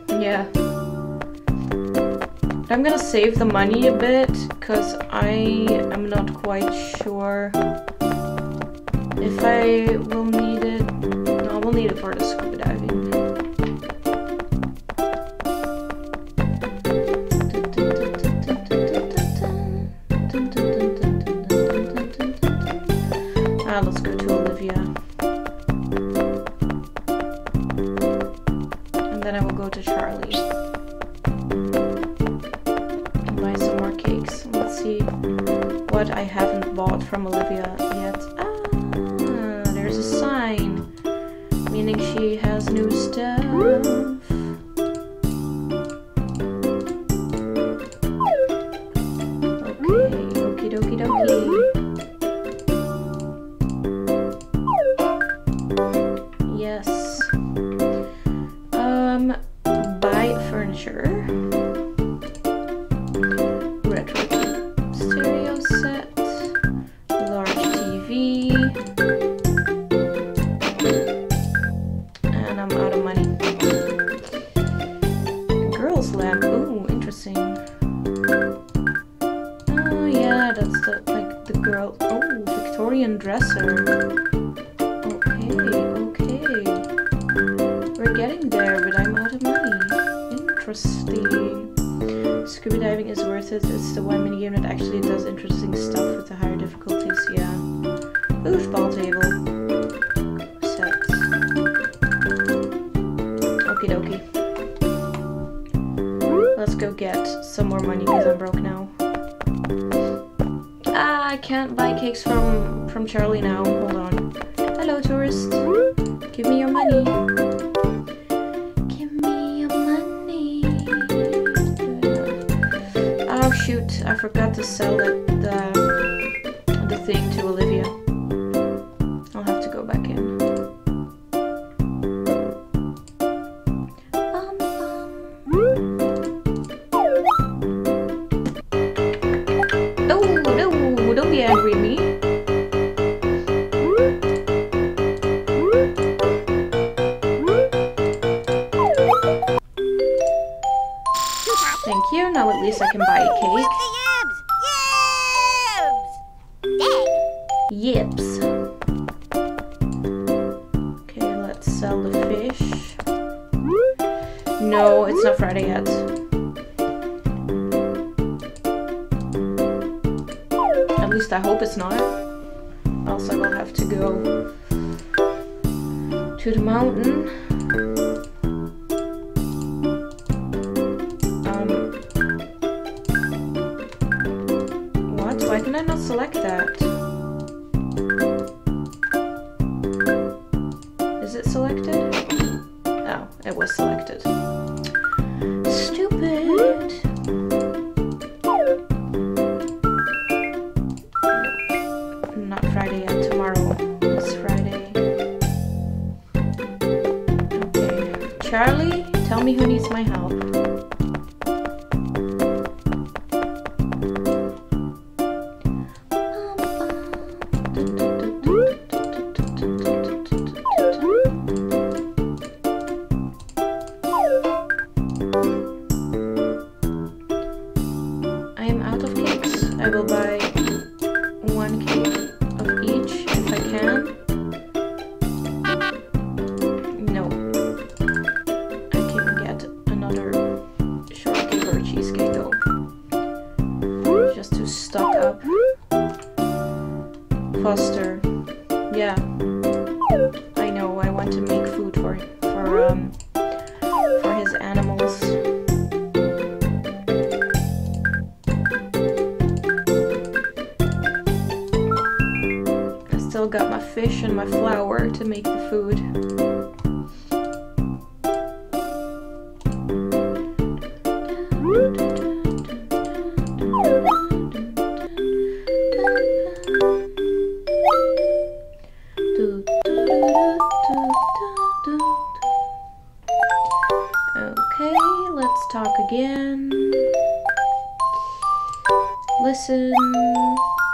Yeah. I'm gonna save the money a bit, because I am not quite sure if I will need it. No, I will need it for the scuba diving. go to Olivia. And then I will go to Charlie. And buy some more cakes. And let's see what I haven't bought from Olivia yet. Ah, there's a sign. Meaning she has new stuff. Fish and my flour to make the food. Okay, let's talk again. Listen,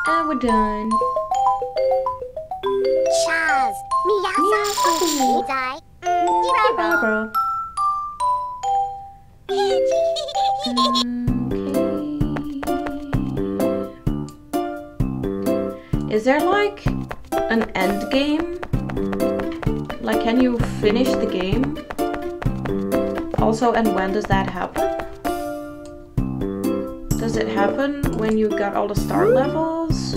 and we're done. Is there like an end game? Like, can you finish the game? Also, and when does that happen? Does it happen when you got all the star levels?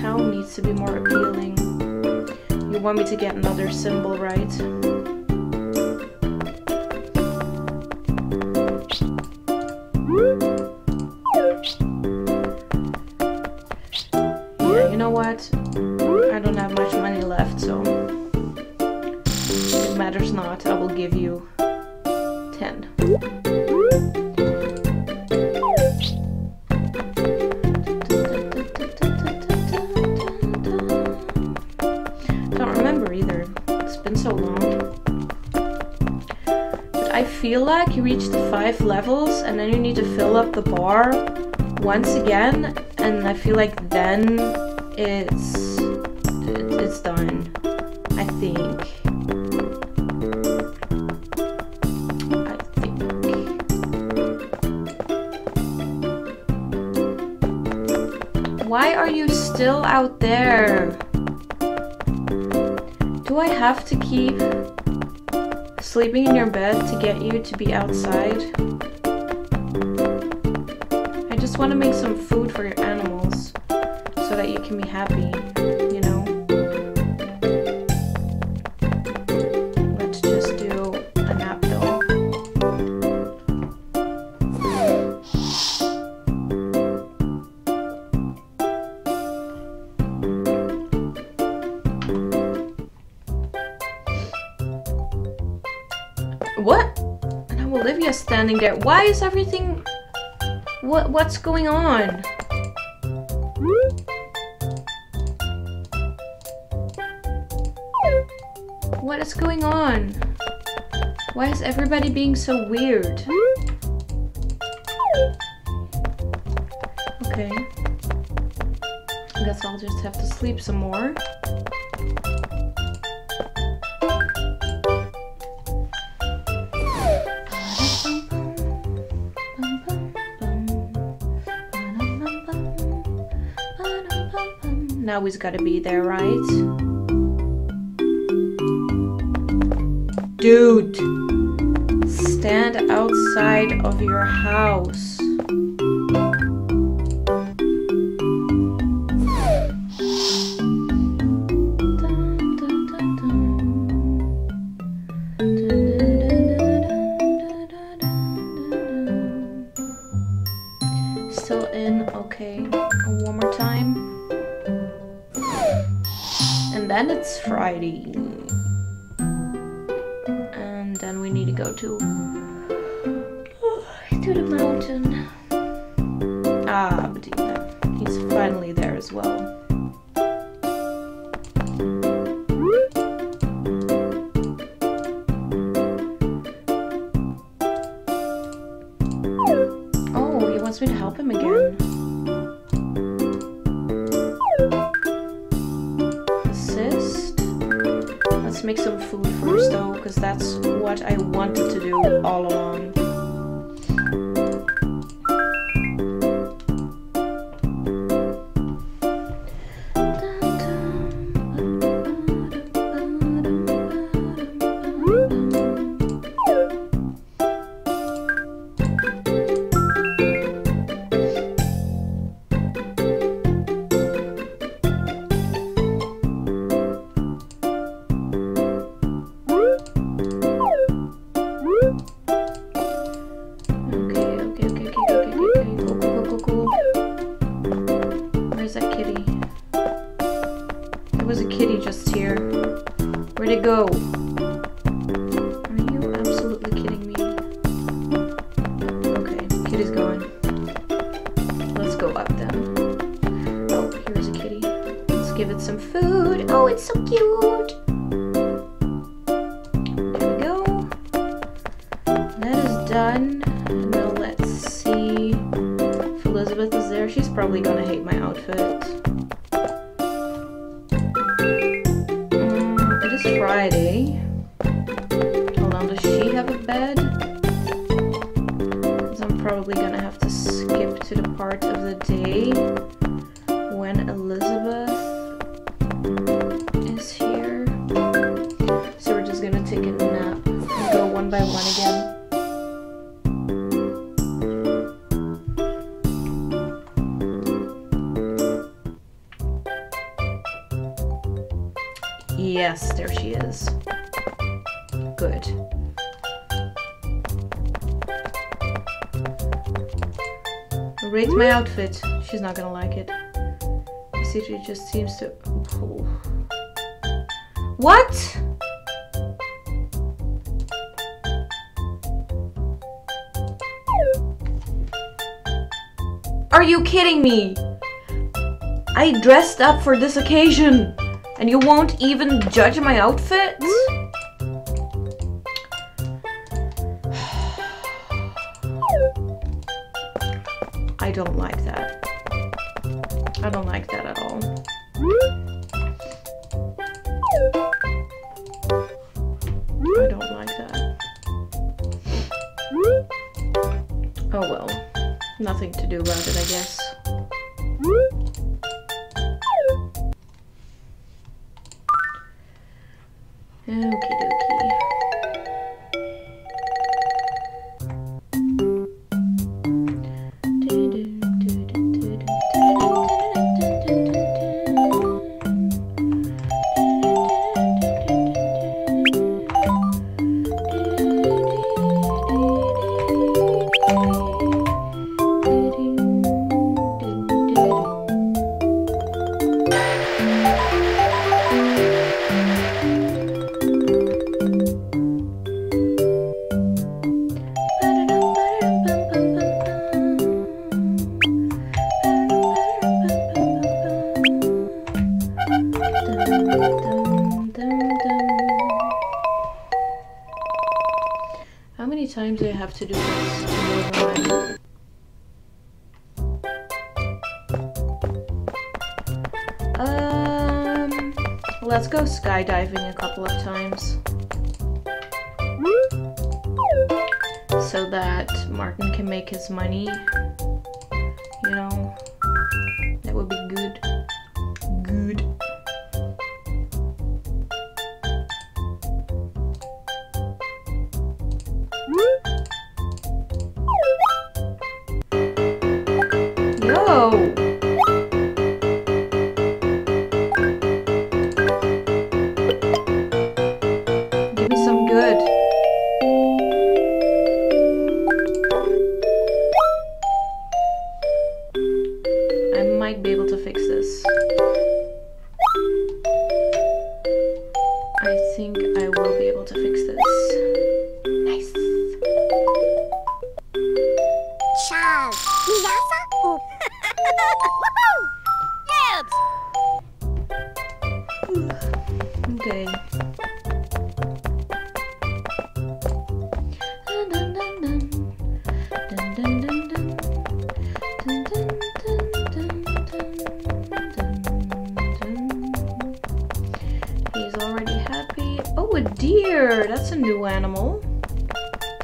Tell want me to get another symbol, right? Yeah, you know what? I don't have much money left, so it matters not. I will give you 10. Feel like you reached 5 levels and then you need to fill up the bar once again, and I feel like then it's done, I think. Why are you still out there? Do I have to keep sleeping in your bed to get you to be outside? I just want to make some food for your animals so that you can be happy, you know? Let's just do an apple. What? And now Olivia's standing there. Why is everything... What's going on? What is going on? Why is everybody being so weird? Okay. I guess I'll just have to sleep some more. Now he's gotta be there, right? Dude! Stand outside of your house. Still in, okay. One more time. And then it's Friday. And then we need to go to the mountain. Ah, but he's finally there as well. Oh, he wants me to help him again. Make some food first though, because that's what I wanted to do all along. Go. Are you absolutely kidding me? Okay, kitty's gone. Let's go up then. Oh, here's a kitty. Let's give it some food. Oh, it's so cute. There we go. That is done. Now let's see if Elizabeth is there. She's probably gonna hate my outfit. Friday. Hold on, does she have a bed? Because I'm probably gonna have to skip to the part of the day when Elizabeth is here. So we're just gonna take a nap and go one by one again. Yes, there she is. Good. Rate my outfit. She's not gonna like it. It just seems to... Oh. What? Are you kidding me? I dressed up for this occasion and you won't even judge my outfit? I don't like that. I don't like that at all. I don't like that. Oh well. Nothing to do about it, I guess. Okie dokie. How many times do I have to do this? Let's go skydiving a couple of times. So that Martin can make his money. You know, that would be good. Good. Okay. He's already happy. Oh, a deer! That's a new animal.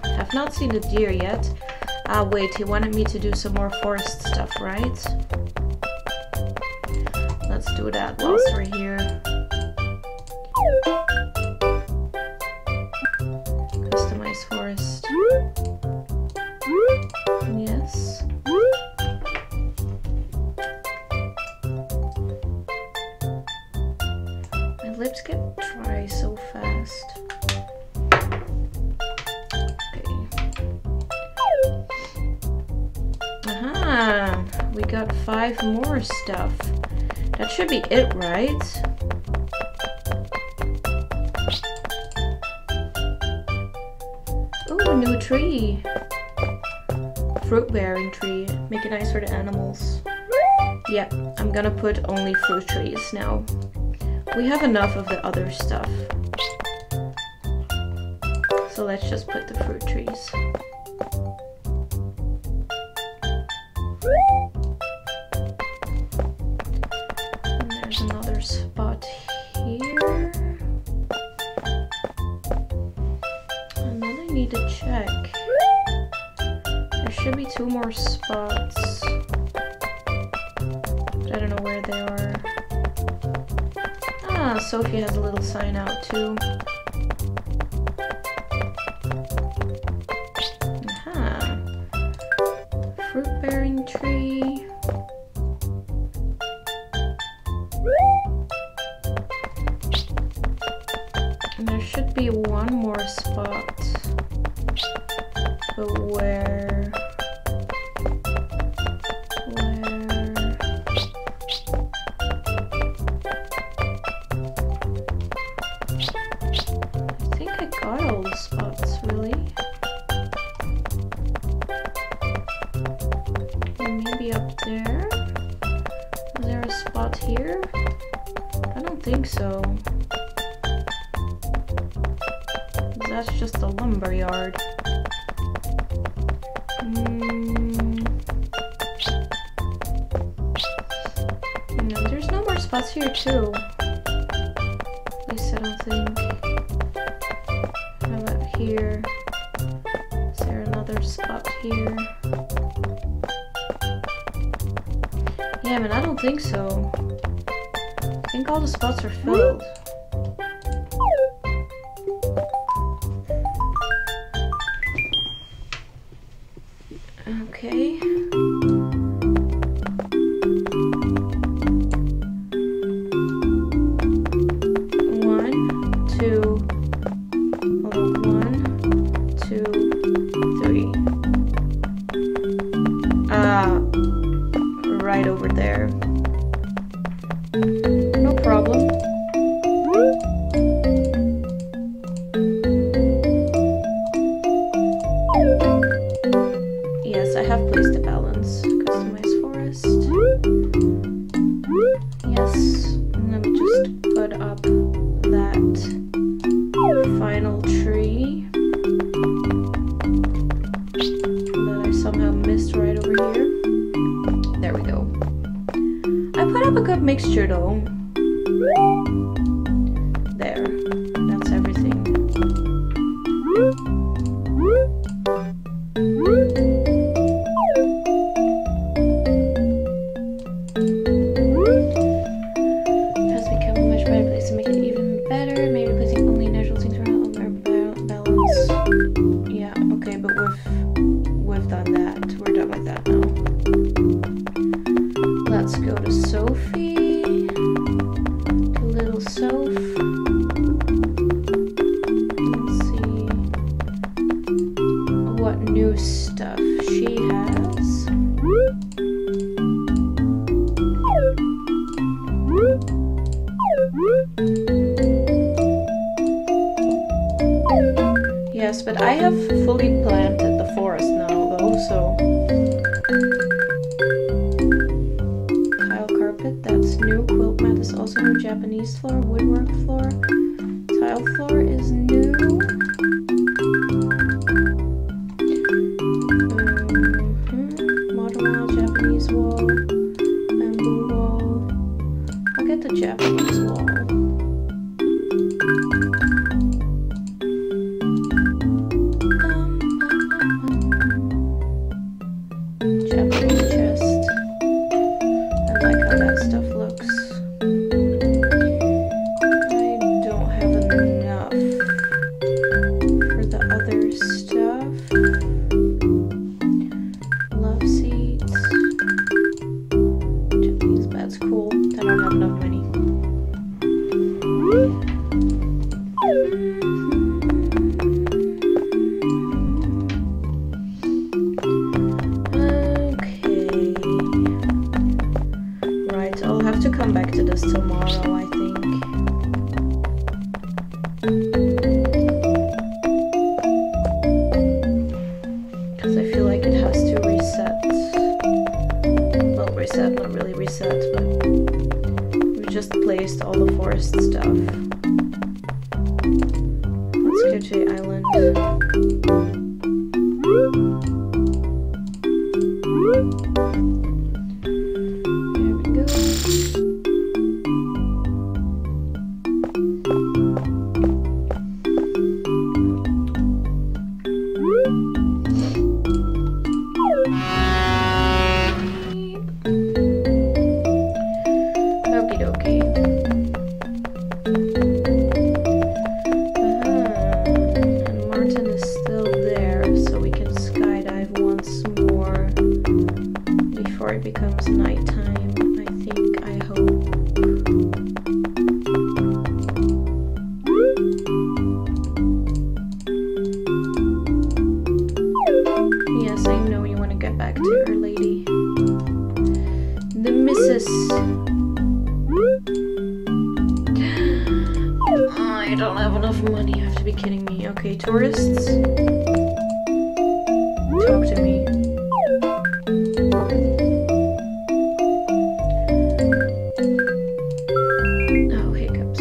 I've not seen a deer yet. Ah, wait, he wanted me to do some more forest stuff, right? Let's do that whilst we're here. Customize forest. Yes. My lips get dry so fast. Okay. Aha! We got 5 more stuff. That should be it, right? Ooh, a new tree. Fruit-bearing tree. Make it nice for the animals. Yeah, I'm gonna put only fruit trees now. We have enough of the other stuff. So let's just put the fruit trees. Another spot here, and then I need to check. There should be 2 more spots, but I don't know where they are. Ah, Sophie has a little sign out too. Aha, fruit-bearing tree. be one more spot, but I think I got all the spots, really. And maybe up there? Is there a spot here? I don't think so. That's just a lumberyard. No, there's no more spots here too. At least I don't think. How about here? Is there another spot here? Yeah, man, I don't think so. I think all the spots are filled. Okay. One, two, three. Right over there. No problem. Mixture though. There. That's everything. As we come much better place to make it even better, maybe placing only natural things around our balance. Yeah, okay, but we've done that. We're done with that now. Let's go to Sophie. Yes, but I have fully planted the forest now, though, so... Tile carpet, that's new. Quilt mat is also new. Japanese floor, woodwork floor. Tile floor is new. Modern wall, Japanese wall, bamboo wall. I'll get the Japanese wall. Placed all the forest stuff. Let's go to the island. There we go. Okie dokie. I don't have enough money, you have to be kidding me. Okay, tourists, talk to me. Oh, hiccups.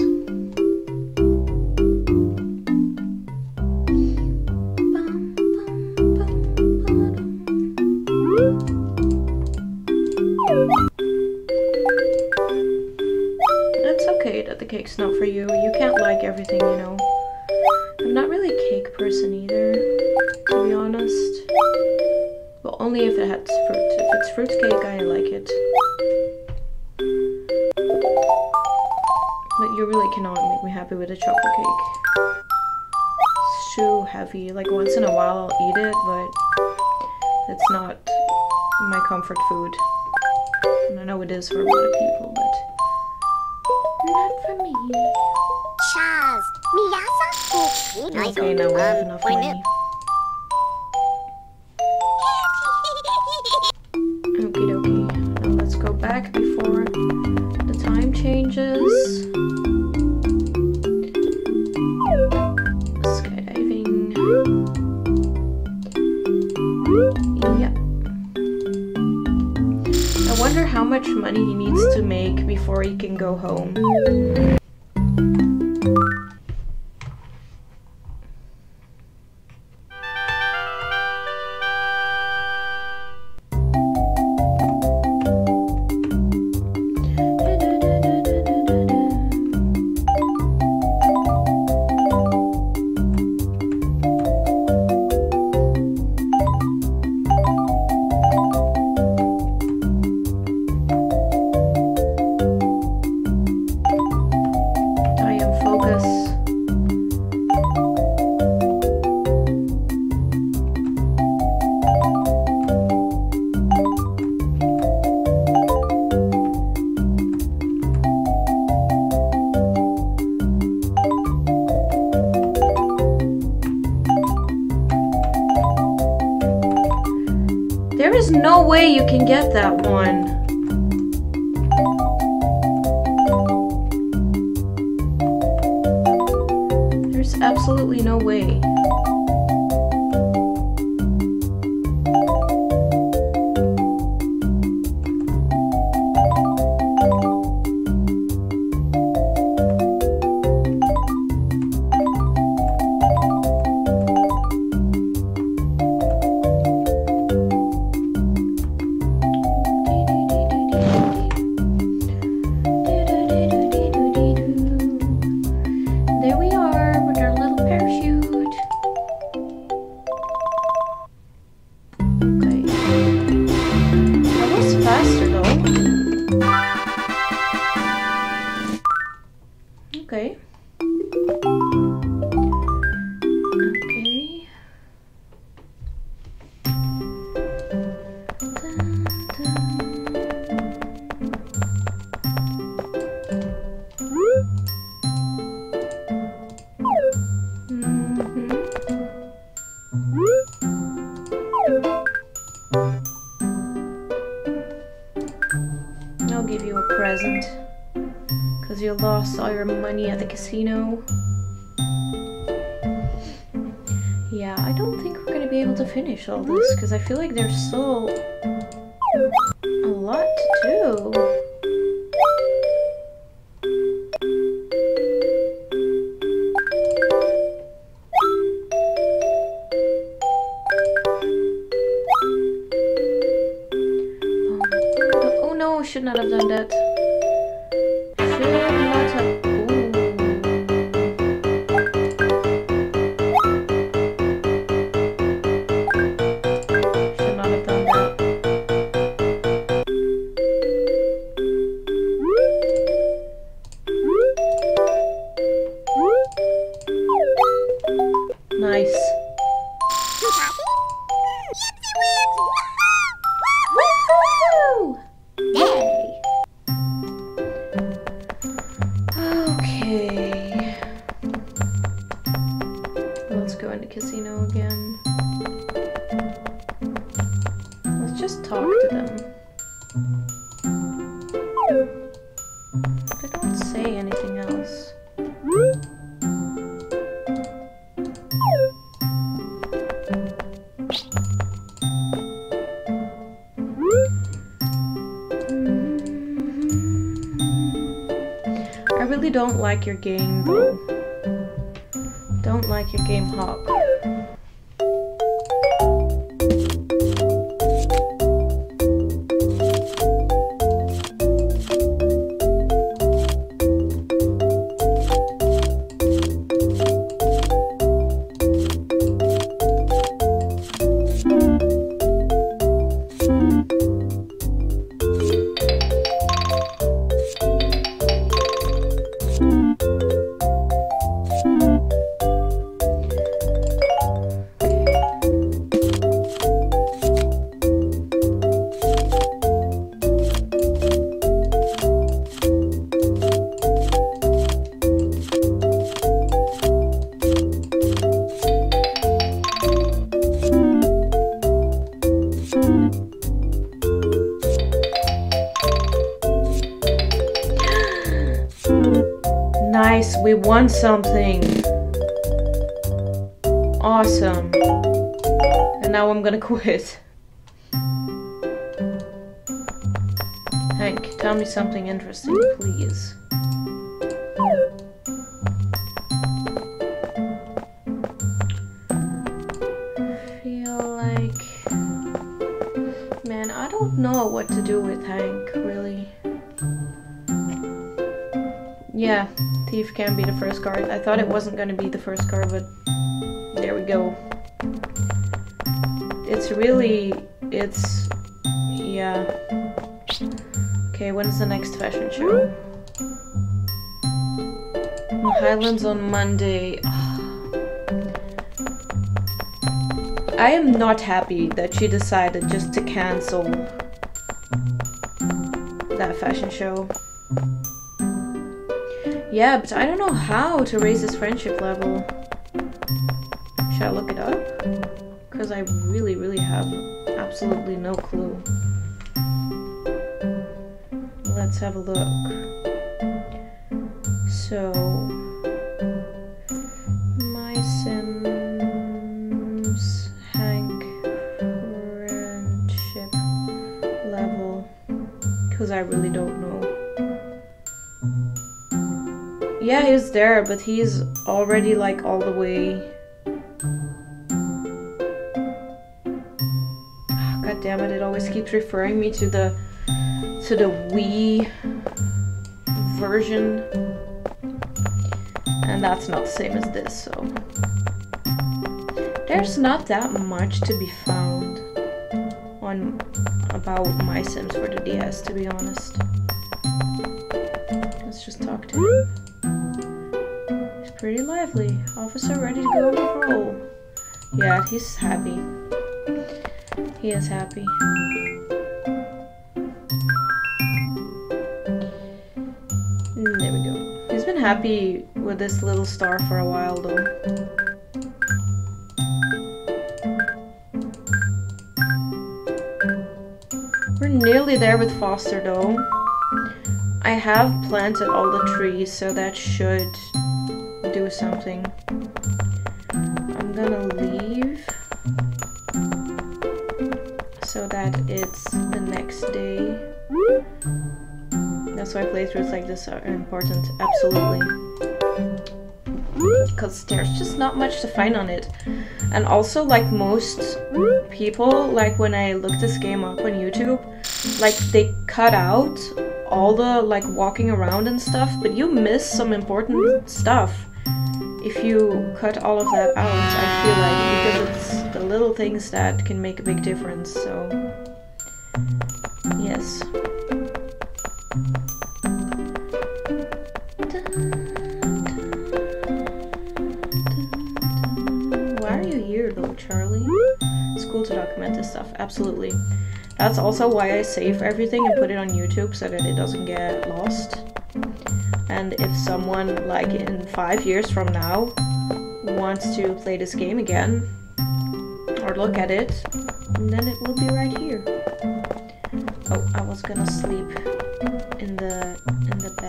It's okay that the cake's not for you. You can't like everything, you know. I'm not really a cake person either, to be honest. Well, only if it has fruit. If it's fruit cake, I like it. But you really cannot make me happy with a chocolate cake. It's too heavy. Like, once in a while I'll eat it, but it's not my comfort food. And I know it is for a lot of people, but not for me. Okay, now we have enough money. Okie dokie. Now let's go back before the time changes. Skydiving. Yeah. I wonder how much money he needs to make before he can go home. There is no way you can get that one. There's absolutely no way. Okay. Okay. I'll give you a present. Because you lost all your money at the casino. Yeah, I don't think we're going to be able to finish all this because I feel like there's still a lot to do. Oh no, I should not have done that. Nice. Woohoo! Yay! Okay. Let's go into casino again. Let's just talk to them. They don't say anything else. I really don't like your game though. Don't like your game hop. We won something. Awesome. And now I'm gonna quit. Hank, tell me something interesting, please. I feel like... Man, I don't know what to do with Hank, really. Yeah. Thief can be the first card. I thought it wasn't going to be the first card, but there we go. It's really... it's... yeah. Okay, when is the next fashion show? The Highlands on Monday. I am not happy that she decided just to cancel that fashion show. Yeah, but I don't know how to raise his friendship level. Should I look it up? Because I really, really have absolutely no clue. Let's have a look. So... My Sims... Hank... friendship... level... Because I really don't know. Yeah, he's there, but he's already like all the way. Oh, God damn it! It always keeps referring me to the Wii version, and that's not the same as this. So there's not that much to be found on about My Sims for the DS, to be honest. Let's just talk to him. Pretty lively. Officer ready to go on patrol. Yeah, he's happy. He is happy. There we go. He's been happy with this little star for a while though. We're nearly there with Foster though. I have planted all the trees, so that should do something. I'm gonna leave so that it's the next day. That's why playthroughs like this are important, absolutely. Because there's just not much to find on it. And also, like most people, like when I look this game up on YouTube, like they cut out all the like walking around and stuff, but you miss some important stuff if you cut all of that out, I feel like, because it's the little things that can make a big difference, so... yes. Why are you here though, Charlie? It's cool to document this stuff, absolutely. That's also why I save everything and put it on YouTube, so that it doesn't get lost. And if someone, like in 5 years from now, wants to play this game again, or look at it, then it will be right here. Oh, I was gonna sleep in the bed.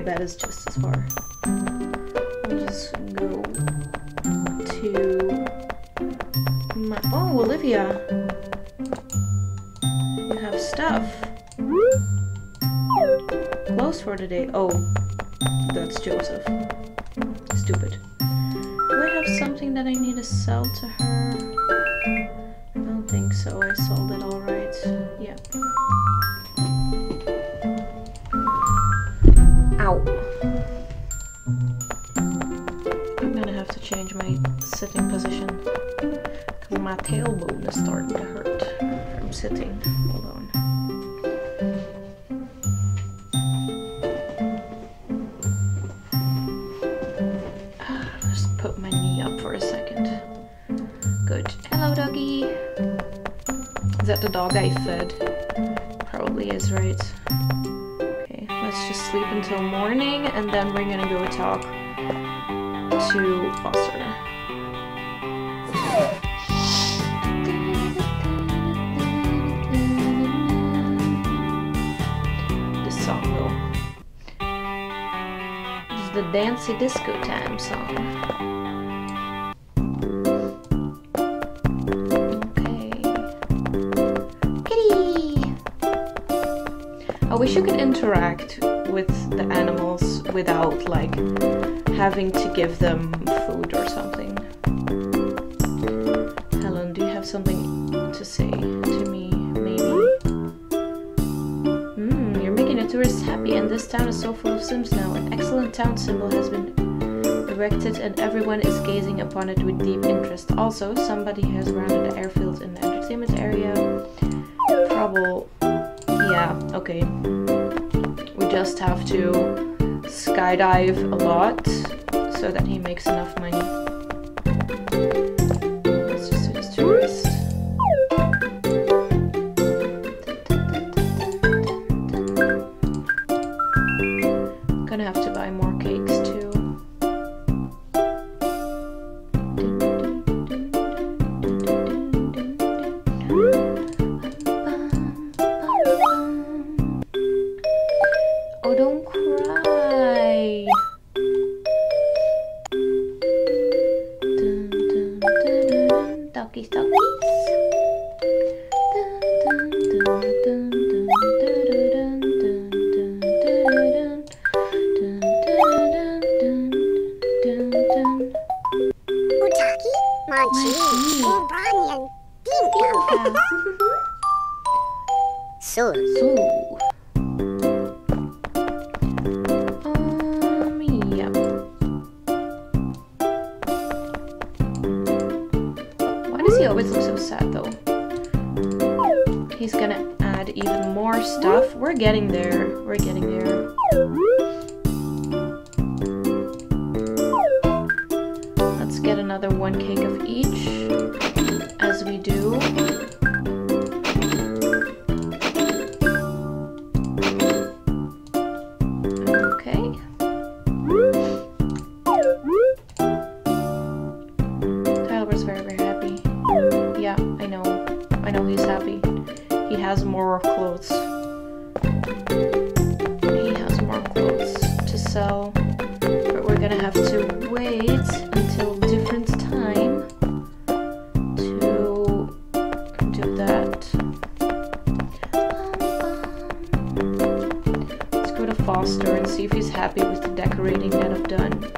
my bed is just as far. We'll just go to my... Oh, Olivia! You have stuff. Close for today. Oh, that's Joseph. Stupid. Do I have something that I need to sell to her? I don't think so. I sold it all right. Yeah. Ow. I'm gonna have to change my sitting position because my tailbone is starting to hurt from sitting. Hold on. Just put my knee up for a second. Good. Hello, doggy. Is that the dog I fed? Probably is, right? Let's just sleep until morning, and then we're gonna go talk to Foster. This song though. This is the Dancey Disco Time song. I wish you could interact with the animals without, like, having to give them food or something. Helen, do you have something to say to me, maybe? Hmm, you're making the tourists happy, and this town is so full of Sims now. An excellent town symbol has been erected, and everyone is gazing upon it with deep interest. Also, somebody has rounded the airfield in the entertainment area. Probably... Yeah, okay. We just have to skydive a lot so that he makes enough money. Let's just do this tourist. I'm gonna have to buy more cakes too. He always looks so sad though. He's gonna add even more stuff. We're getting there. We're getting there. Let's get another one cake of each, as we do. Foster and see if he's happy with the decorating that I've done.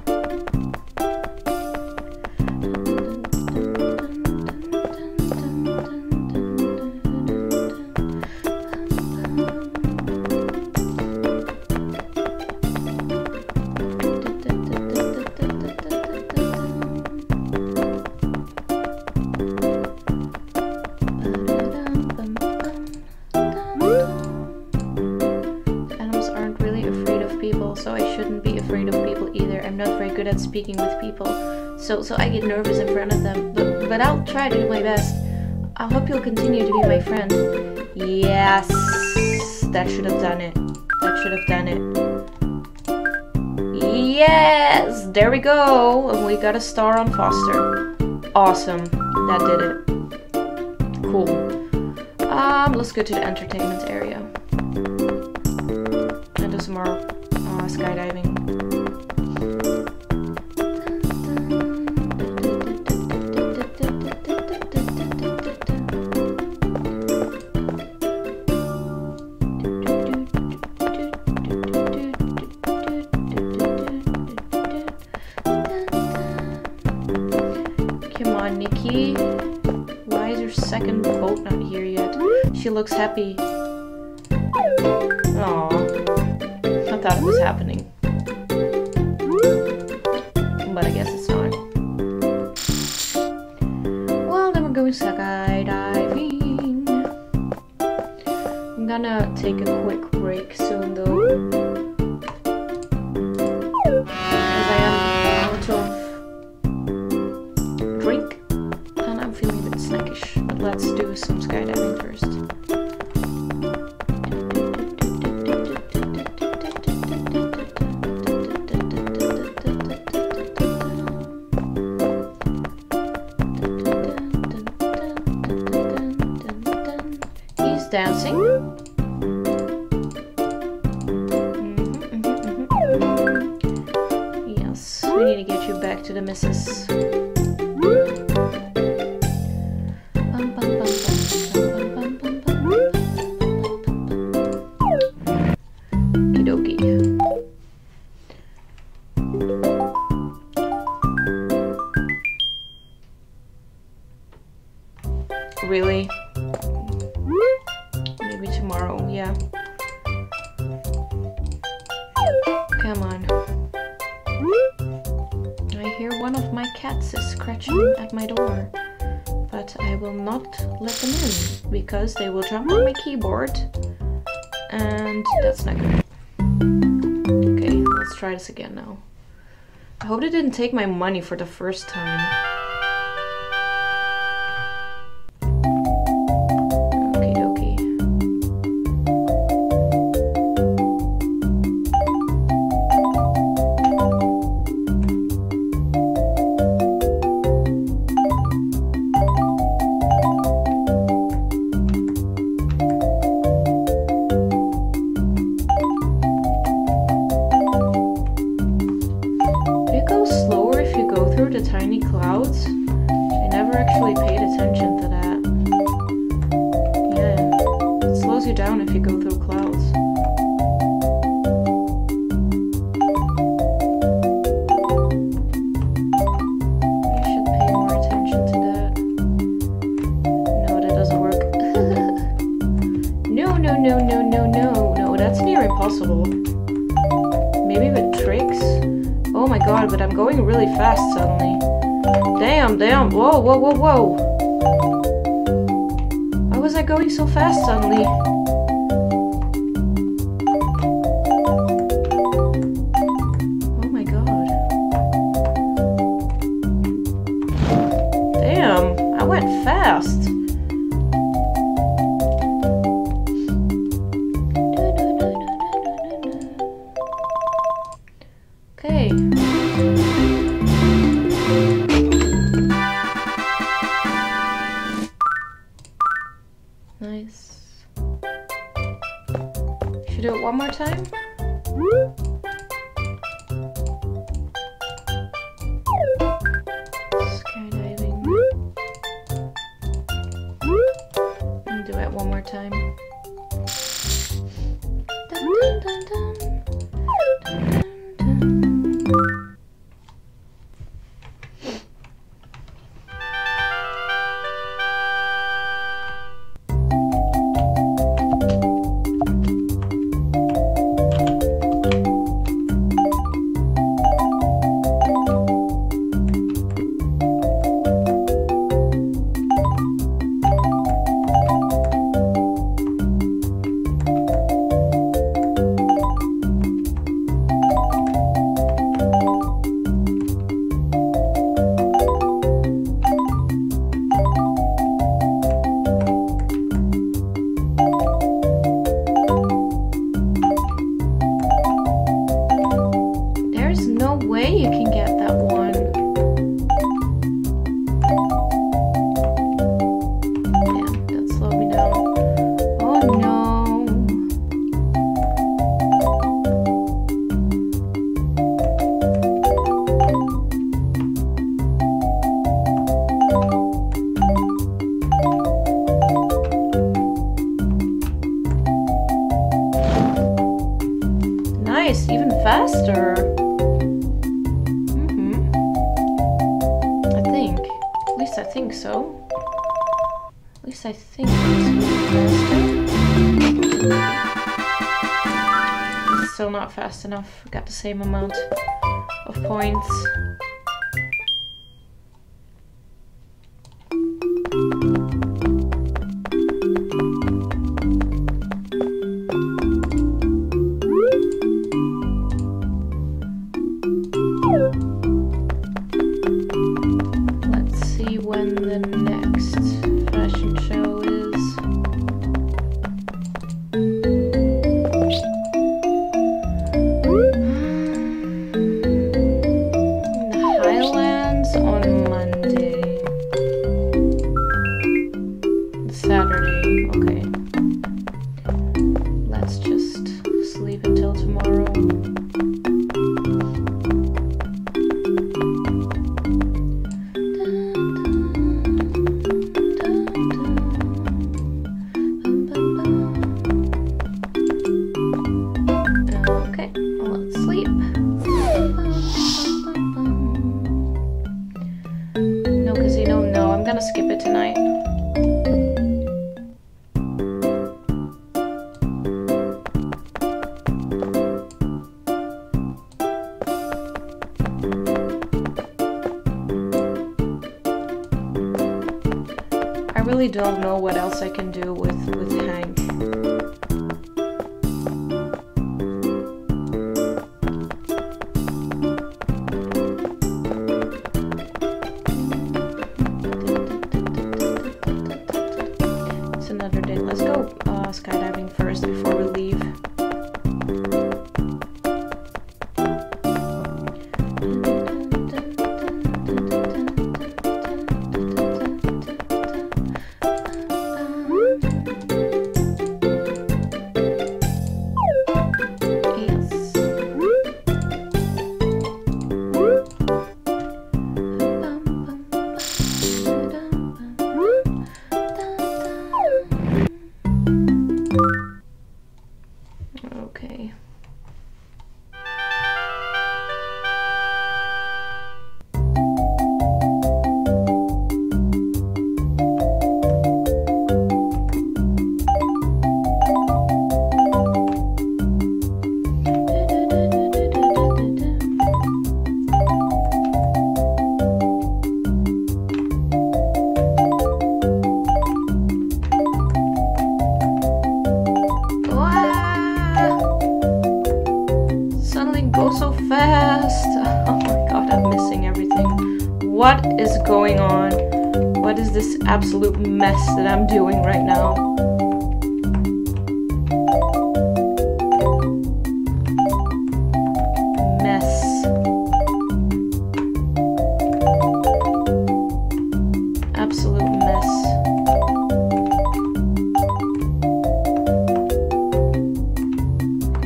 At speaking with people, so I get nervous in front of them, but I'll try to do my best. I hope you'll continue to be my friend. Yes, that should have done it. That should have done it. Yes, there we go, and we got a star on Foster. Awesome, that did it. Cool. Let's go to the entertainment area and do some more skydiving. Looks happy. Aww. I thought it was happening. But I guess it's not. Well, then we're going skydiving. I'm gonna take a quick break soon though. Because I am out of drink. And I'm feeling a bit snackish. But let's do some skydiving first. Dancing. Yes, we need to get you back to the missus. Really? Tomorrow, yeah. Come on. I hear one of my cats is scratching at my door, but I will not let them in because they will jump on my keyboard, and that's not good. Okay, let's try this again now. I hope they didn't take my money for the first time. But I'm going really fast suddenly. Damn, damn, whoa, whoa, whoa, whoa. Why was I going so fast suddenly? Oh my god. Damn, I went fast. Do it one more time. Skydiving. And do it one more time. Dun, dun, dun, dun. Dun, dun, dun. nice, even faster. I think. At least I think so. At least I think it's faster. It's still not fast enough. Got the same amount of points. Don't know what else I can do with Hank. It's another day. Let's go skydiving first before we leave. Absolute mess that I'm doing right now. Mess. Absolute mess.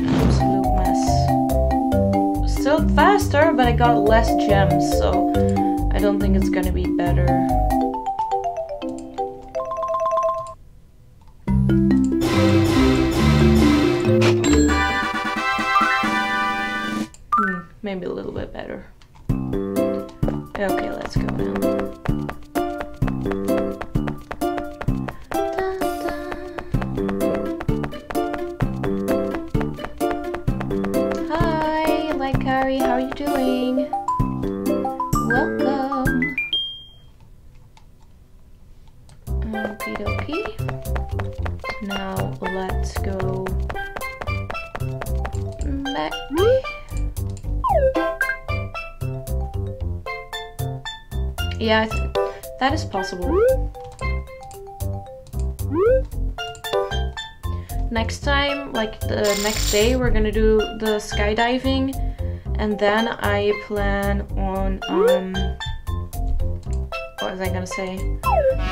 Absolute mess. Still faster, but I got less gems, so I don't think it's gonna be better. Yeah, that is possible. Next time, like the next day, we're gonna do the skydiving, and then I plan on what was I gonna say?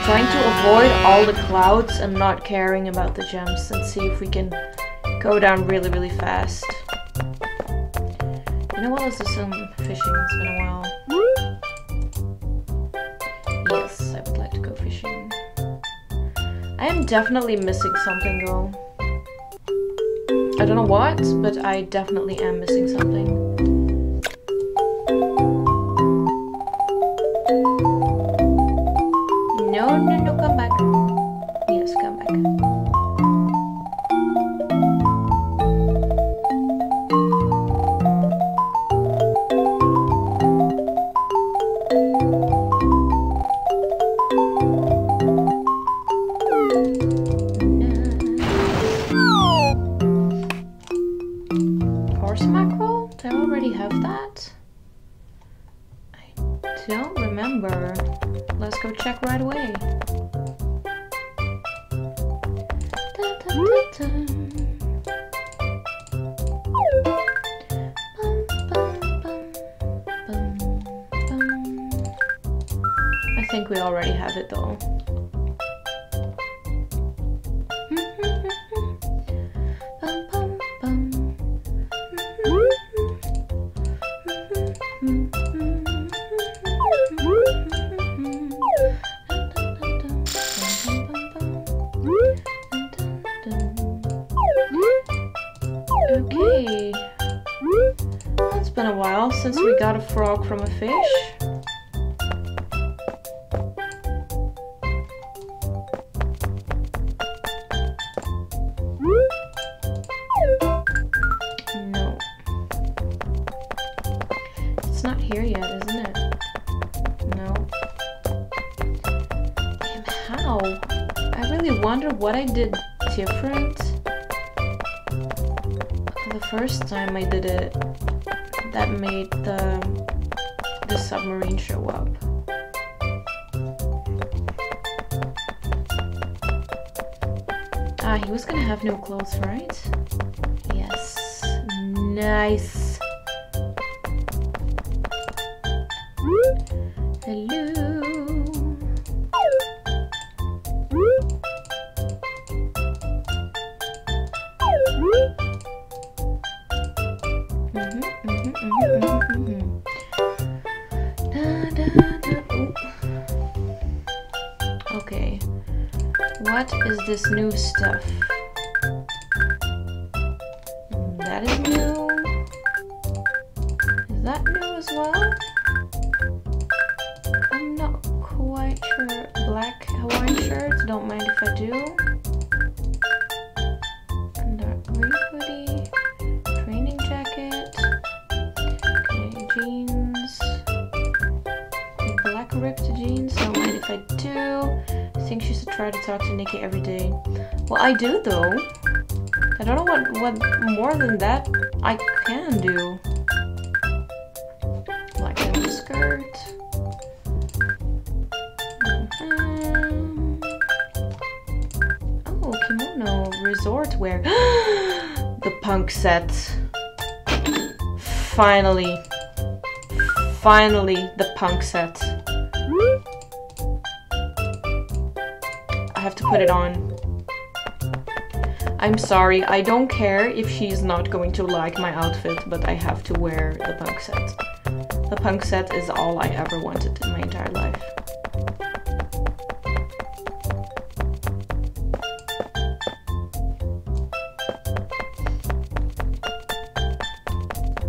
Trying to avoid all the clouds and not caring about the gems, and see if we can go down really, really fast. You know what? Let's do some fishing. It's been a while. Yes, I would like to go fishing. I am definitely missing something though. I don't know what, but I definitely am missing something. No, come back. Yes, come back. No. Horse mackerel? Do I already have that? I don't remember. Let's go check right away. I think we already have it though. Okay, it's been a while since we got a frog from a fish. No. It's not here yet, isn't it? No. And how? I really wonder what I did different. The first time I did it, that made the submarine show up. Ah, he was gonna have no clothes, right? Yes. Nice. Hello. Okay, what is this new stuff? That is new. Is that new as well? I'm not quite sure. Black Hawaiian shirts, don't mind if I do. Try to talk to Nikki every day. Well, I do though. I don't know what more than that I can do. Black denim skirt. Oh, kimono resort wear. The punk set. Finally. Finally, the punk set. Have to put it on. I'm sorry, I don't care if she's not going to like my outfit, but I have to wear the punk set. The punk set is all I ever wanted in my entire life.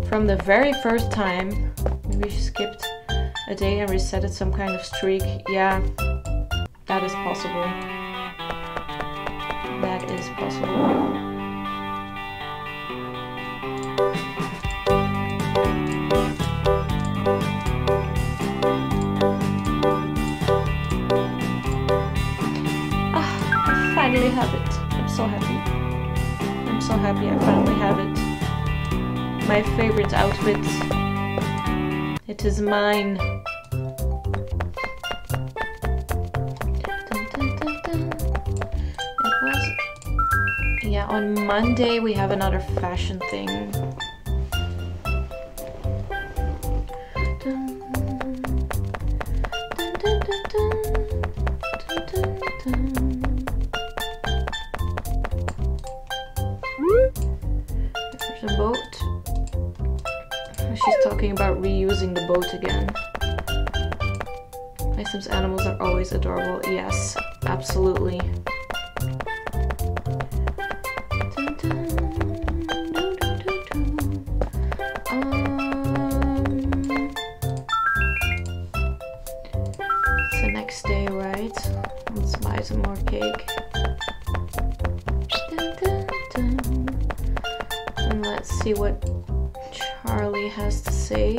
From the very first time, maybe she skipped a day and resetted some kind of streak. Yeah, that is possible. That is possible. I finally have it. I'm so happy. I'm so happy I finally have it. My favorite outfit. It is mine. Yeah, on Monday we have another fashion thing. There's a boat. She's talking about reusing the boat again. My Sims animals are always adorable. Yes, absolutely. Let's see what Charlie has to say.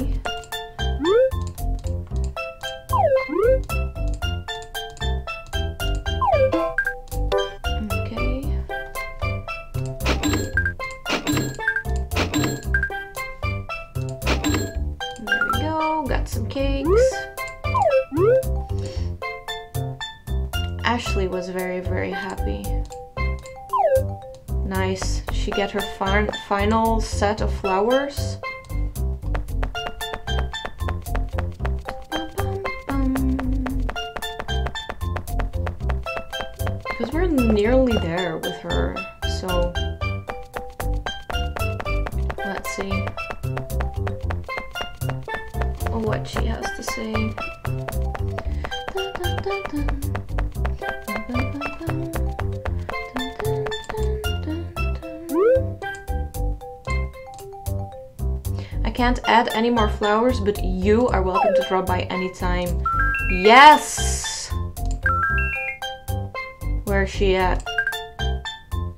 Ashley was very happy. Nice. She got her final set of flowers. Because we're nearly there with her, so let's see what she has to say. Can't add any more flowers, but you are welcome to drop by anytime. Yes! Where is she at?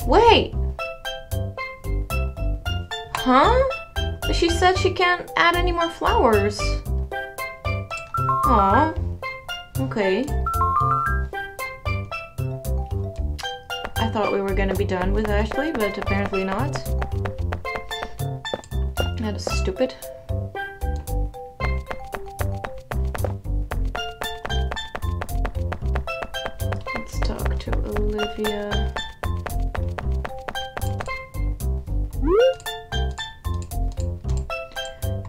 Wait! Huh? But she said she can't add any more flowers. Aw. Okay. I thought we were gonna be done with Ashley, but apparently not. That is stupid. Let's talk to Olivia.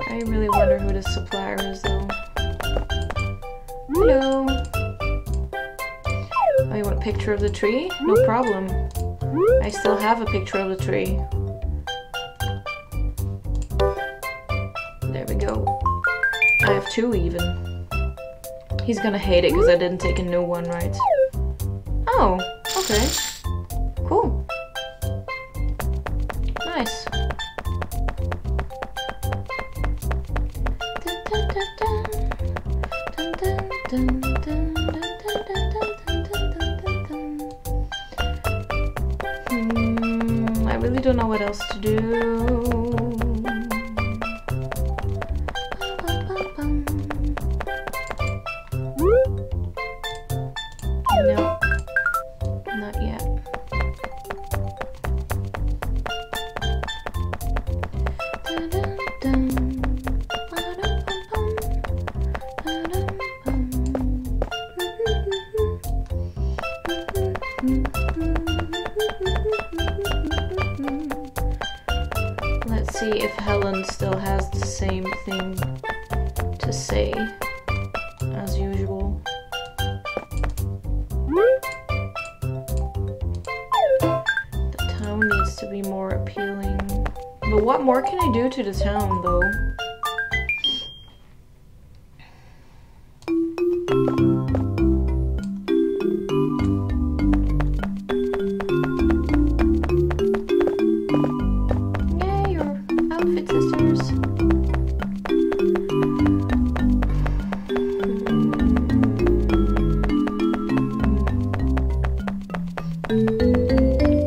I really wonder who the supplier is though. Hello. Oh, you want a picture of the tree? No problem. I still have a picture of the tree. Two even. He's gonna hate it because I didn't take a new one, right? Oh, okay. Cool. Nice. I really don't know what else to do. To the town though. Yay, your outfit sisters.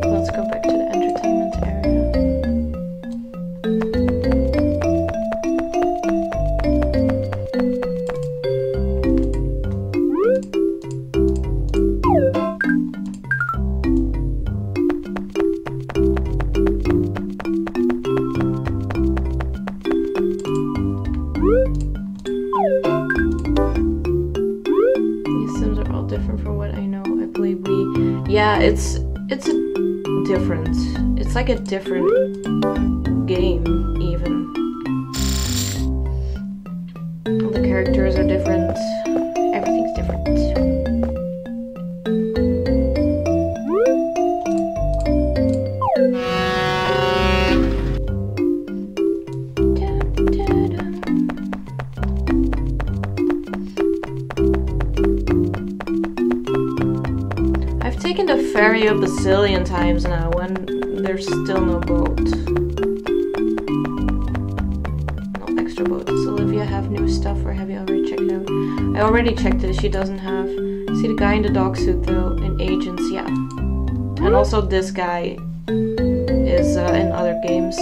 Let's go back to the entertainment area. It's like a different game, even. All the characters are different. Everything's different. I've taken the ferry a bazillion times now, and there's still no boat. No extra boat. Does Olivia have new stuff or have you already checked it out? I already checked it. She doesn't have. See the guy in the dog suit though? In Agents, yeah. And also this guy is in other games.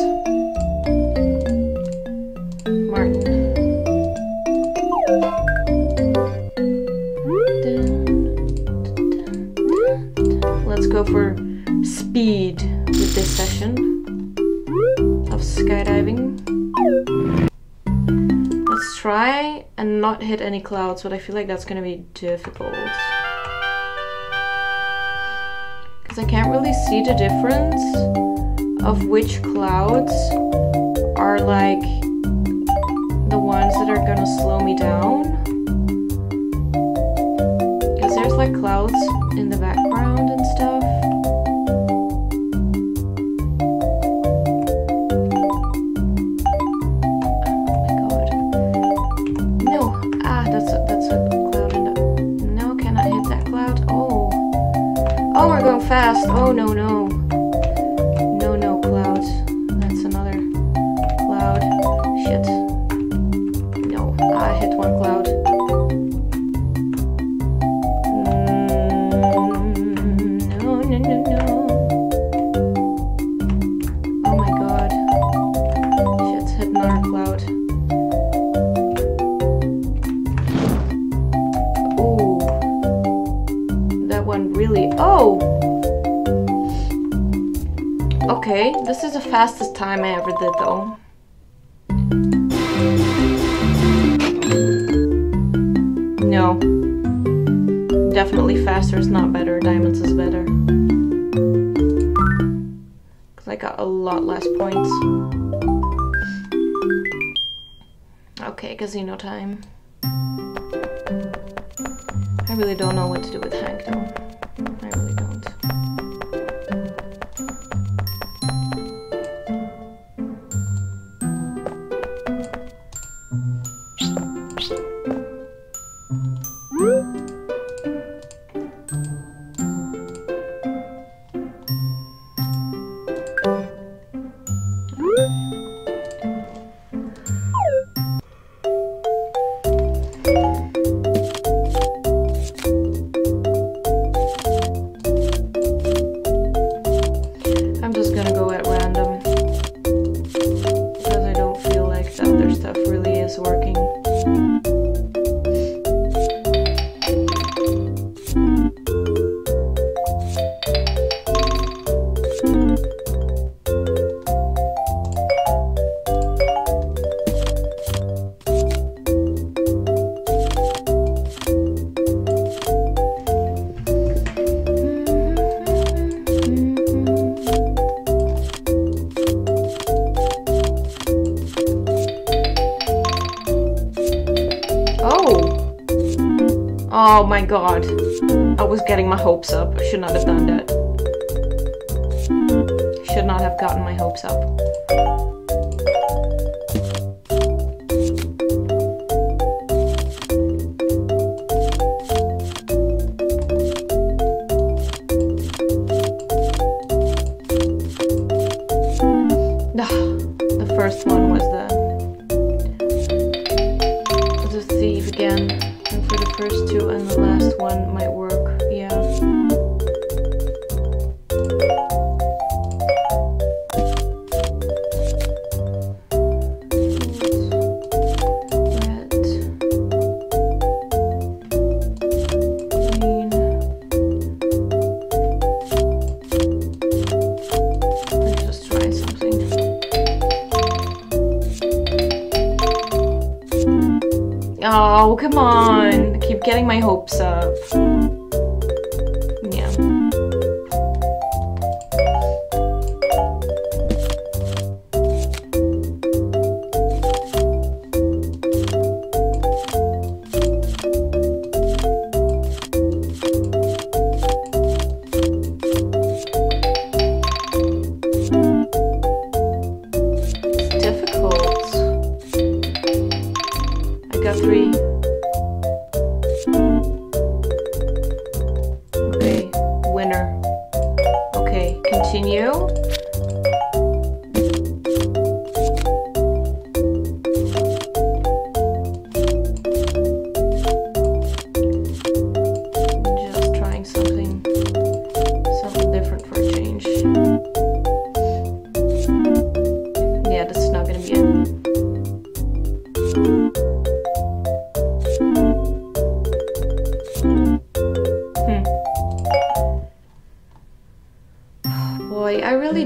diving. Let's try and not hit any clouds, but I feel like that's gonna be difficult. Because I can't really see the difference of which clouds are like the ones that are gonna slow me down. Because there's like clouds in the background and stuff. Fast. Oh no, no. No, no, clouds. That's another cloud. Shit. No, I hit one cloud. No, no, no, no. Oh my god. Shit, hit another cloud. Ooh. That one really. Oh! Okay, this is the fastest time I ever did though. No. Definitely faster is not better, diamonds is better. Because I got a lot less points. Okay, casino time. I really don't know what to do with Hank though. I really don't. Oh my god, I was getting my hopes up. I should not have done that. Should not have gotten my hopes up. The first one was the thief again. For the first two and the last one might work, yeah. Oh, come on! I keep getting my hopes up. Yeah. It's difficult. I got three. I really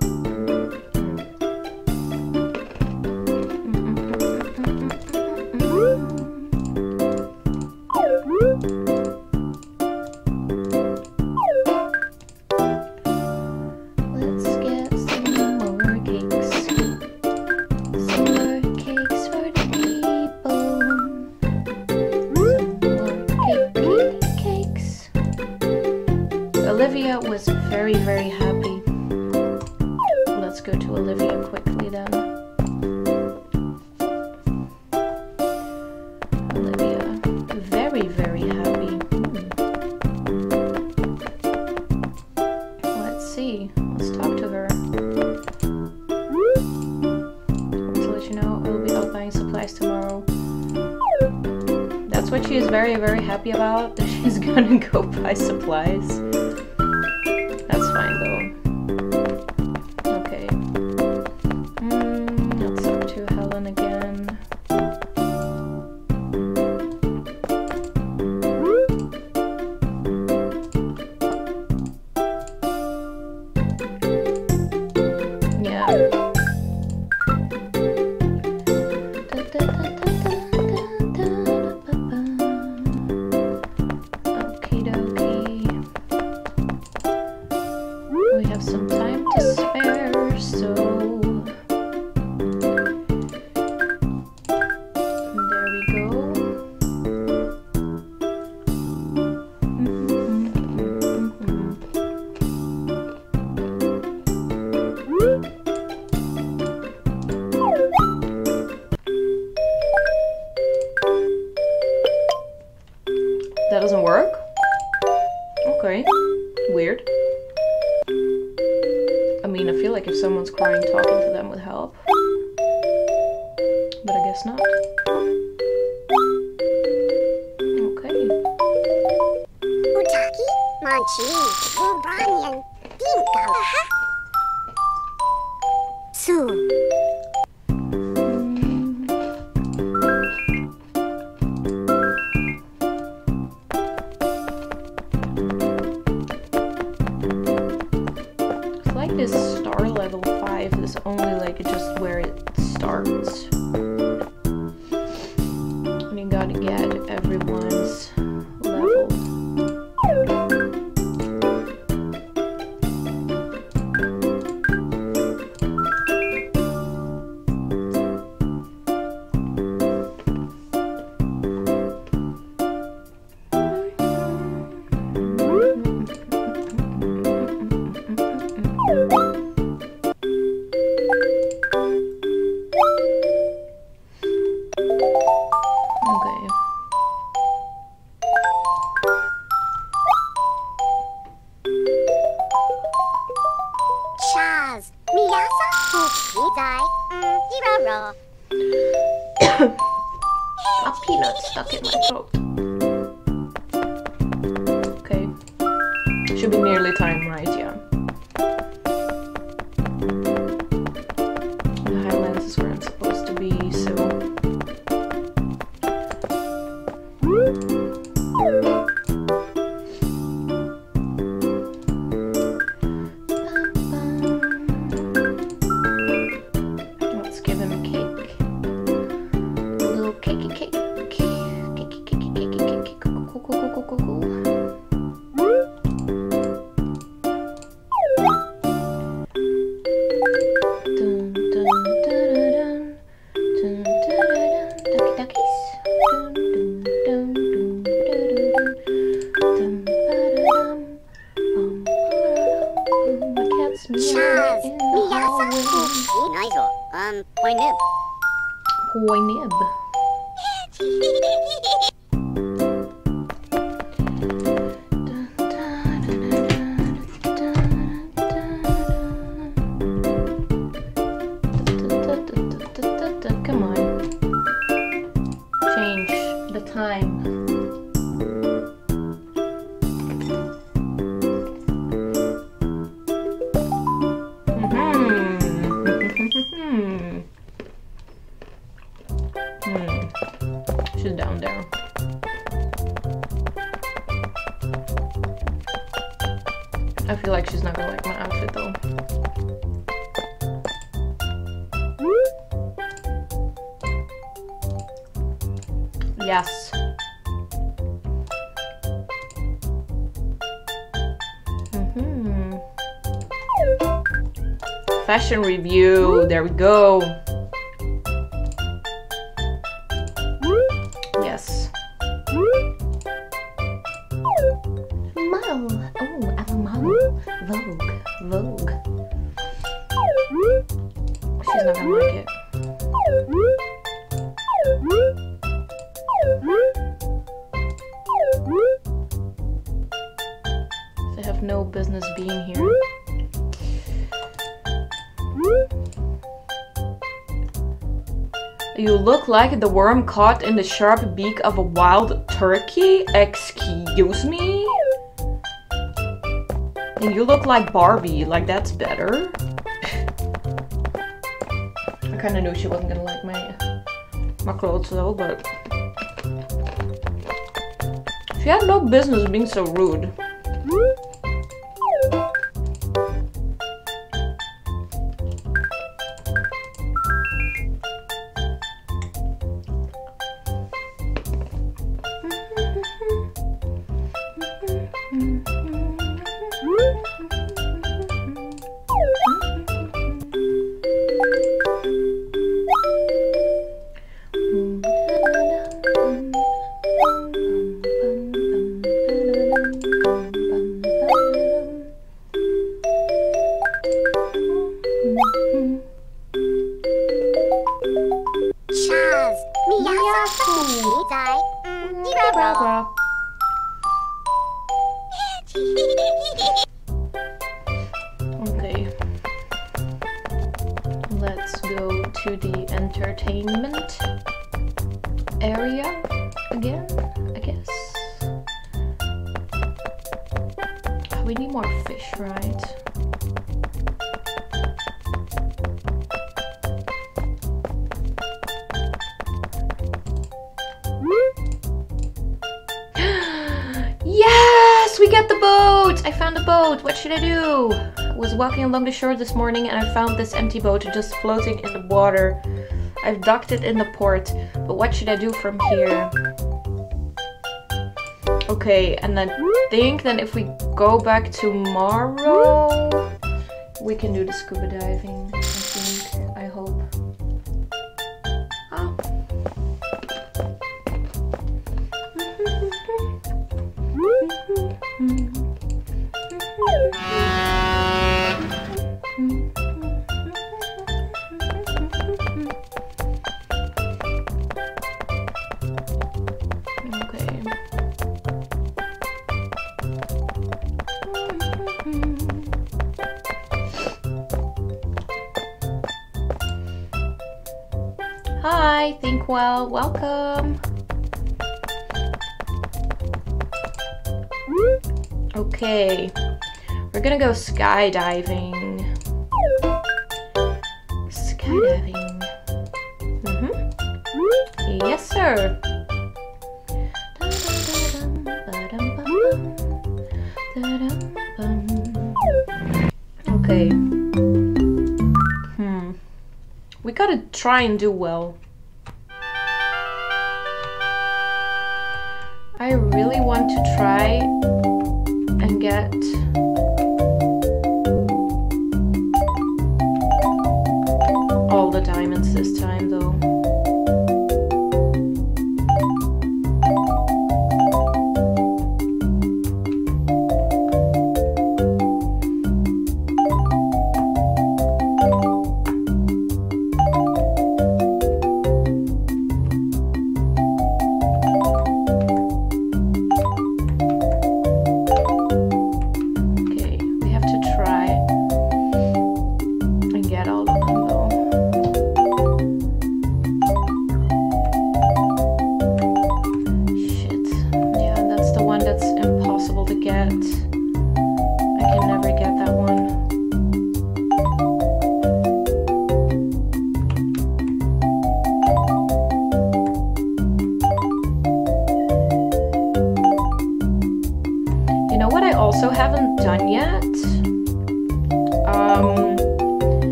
What she is very, very happy about, that she's gonna go buy supplies. That's fine though. Okay. Let's talk to Helen again. Yeah. would help. But I guess not. Okay. Utaki, Manchi, Ubanian, Dinka. Soon. It's like this star level 5 is only like just where it starts. And you gotta get everyone's level. A peanut stuck in my throat. Okay. Should be nearly time, right? Yeah. The Highlands is where I'm supposed to be, so. Nib. Come on. Change the time. She's down there. I feel like she's not gonna like my outfit though. Yes. Fashion review, there we go. Vogue. She's not gonna like it. They have no business being here. You look like the worm caught in the sharp beak of a wild turkey? Excuse me? You look like Barbie, like that's better. I kind of knew she wasn't gonna like my clothes though, but she had no business being so rude. let's go to the entertainment area again, I guess. We need more fish, right? Yes! We get the boat! I found the boat! What should I do? I was walking along the shore this morning and I found this empty boat just floating in the water. I've docked it in the port, but what should I do from here? Okay, and I think then if we go back tomorrow, we can do the scuba diving, I think, I hope. Oh. Hi, think well, welcome. Okay, we're gonna go skydiving. Skydiving. Mm-hmm. Yes, sir. Okay. We gotta try and do well. I really want to try and get all the diamonds this time though.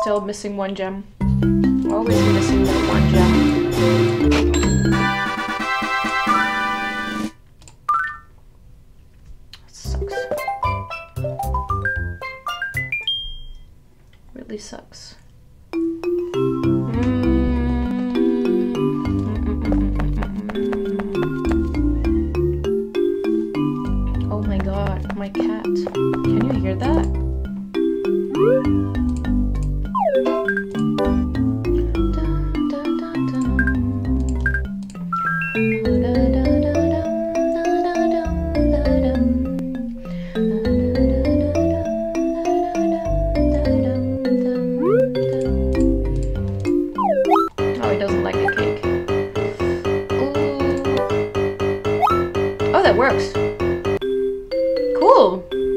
Still missing one gem. Always missing that one gem. Sucks. Really sucks. Oh my god, my cat. Can you hear that?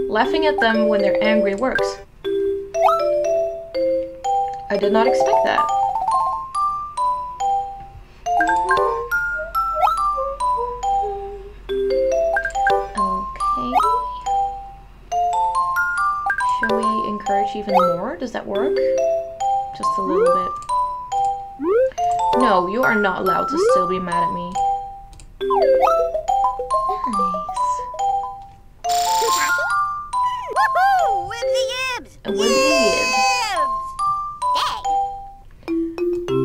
Laughing at them when they're angry works. I did not expect that. Okay. Should we encourage even more? Does that work? Just a little bit. No, you are not allowed to still be mad at me. With the yibs! Yay!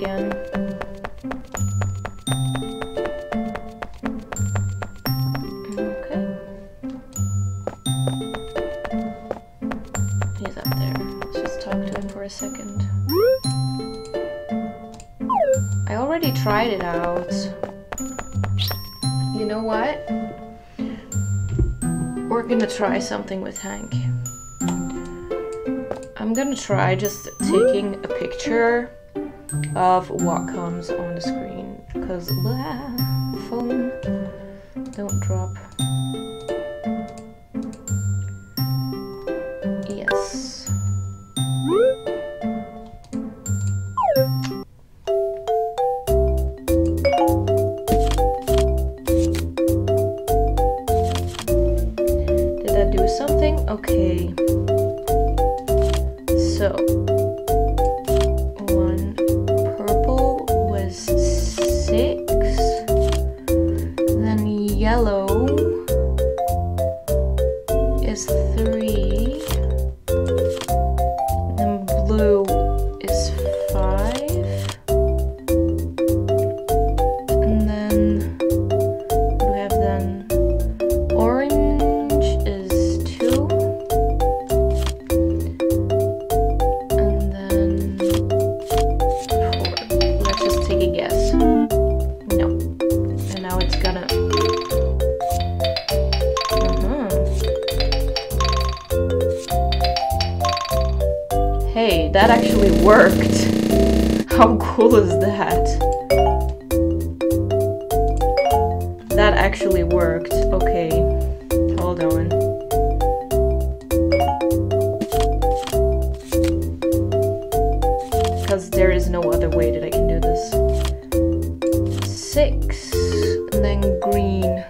again. Okay. He's up there. Let's just talk to him for a second. I already tried it out. You know what? We're gonna try something with Hank. I'm gonna try just taking a picture of what comes on the screen, because phone don't drop. Yes. Did that do something? Okay. So, one purple was 6, then yellow is 3, then blue is 5, and then what do we have then? Orange is 2. Hey, that actually worked! How cool is that? That actually worked. Okay, hold on. Because there is no other way that I can do this. 6, and then green.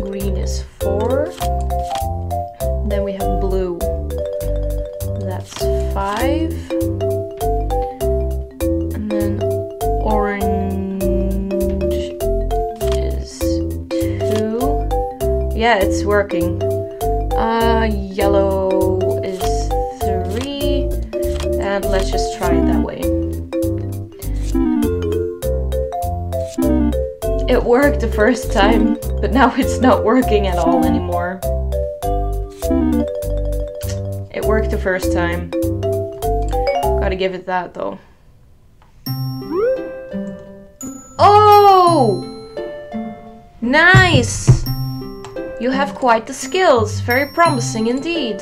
Green is 4. Then we have blue. That's 5, and then orange is 2. Yeah, it's working. Yellow is 3, and let's just try it that way. It worked the first time, but now it's not working at all anymore. It worked the first time. Gotta give it that though. Oh! Nice! You have quite the skills. Very promising indeed.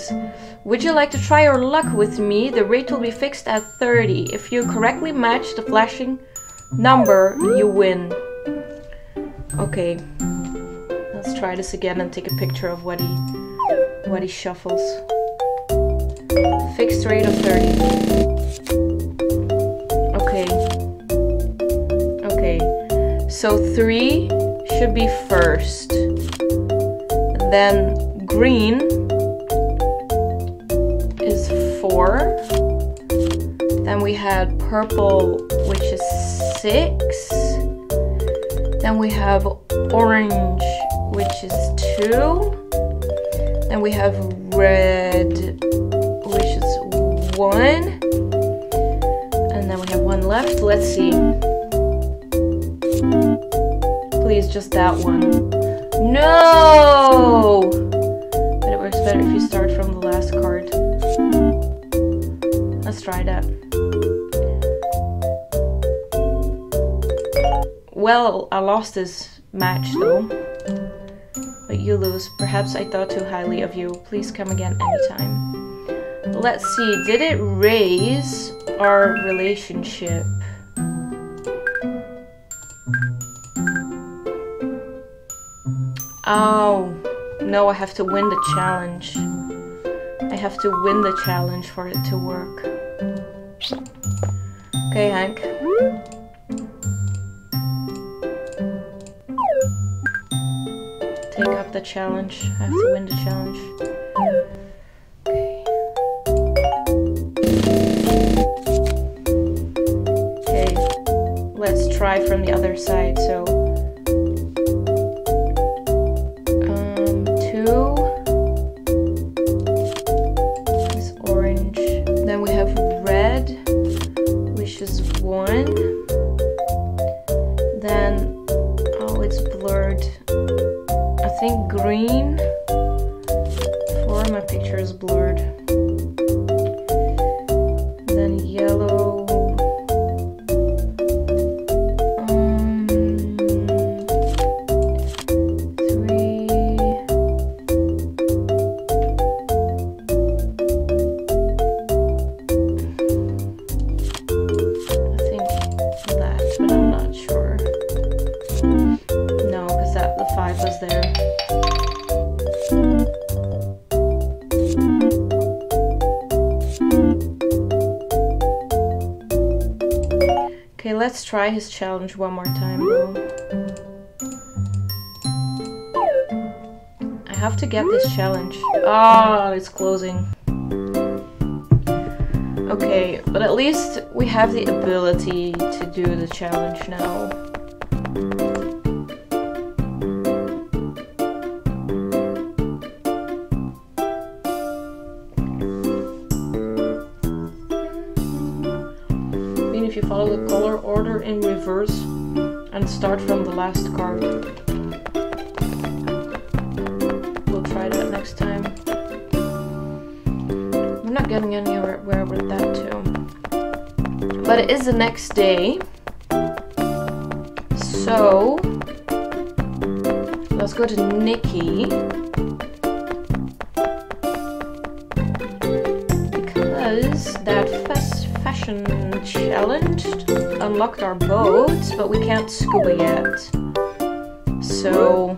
Would you like to try your luck with me? The rate will be fixed at 30. If you correctly match the flashing number, you win. Okay. Let's try this again and take a picture of what he shuffles. Fixed rate of 30. Okay. Okay. So 3 should be first. Then green is 4. Then we had purple, which is 6. Then we have orange, which is 2. Then we have red, which is 1, and then we have 1 left. Let's see. Please, just that one. No! But it works better if you start from the last card. Let's try that. Well, I lost this match though. But you lose. Perhaps I thought too highly of you. Please come again anytime. Let's see, did it raise our relationship? Oh, no, I have to win the challenge. I have to win the challenge for it to work. Okay, Hank. Take up the challenge. I have to win the challenge. Try from the other side, so 2 is orange, then we have red, we one. Then, oh, it's blurred. I think green. Or my picture is blurred. Then yellow. Okay, let's try his challenge one more time though. I have to get this challenge. Ah, it's closing. Okay, but at least we have the ability to do the challenge now. If you follow the color order in reverse and start from the last card. We'll try that next time. We're not getting anywhere with that too. But it is the next day. So let's go to Nikki. Because that challenged unlocked our boats, but we can't scuba yet, so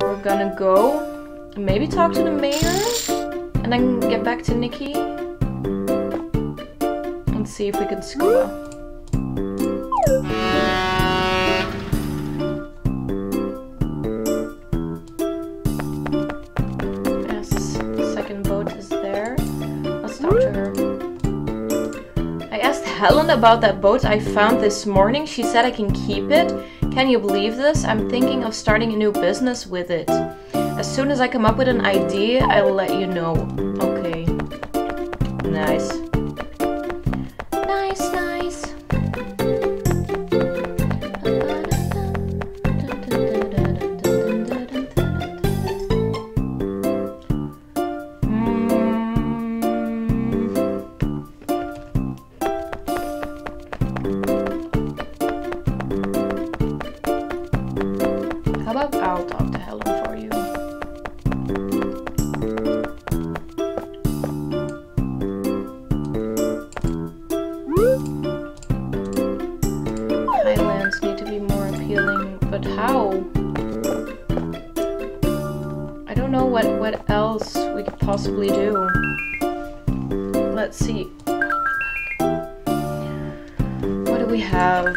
we're gonna go and maybe talk to the mayor and then get back to Nikki and see if we can scuba. Helen about that boat I found this morning. She said I can keep it. Can you believe this? I'm thinking of starting a new business with it. As soon as I come up with an idea, I'll let you know. Okay. Nice. Nice, nice. I'll talk to Helen for you. Highlands need to be more appealing, but how? I don't know what else we could possibly do. Let's see. Oh my God. What do we have?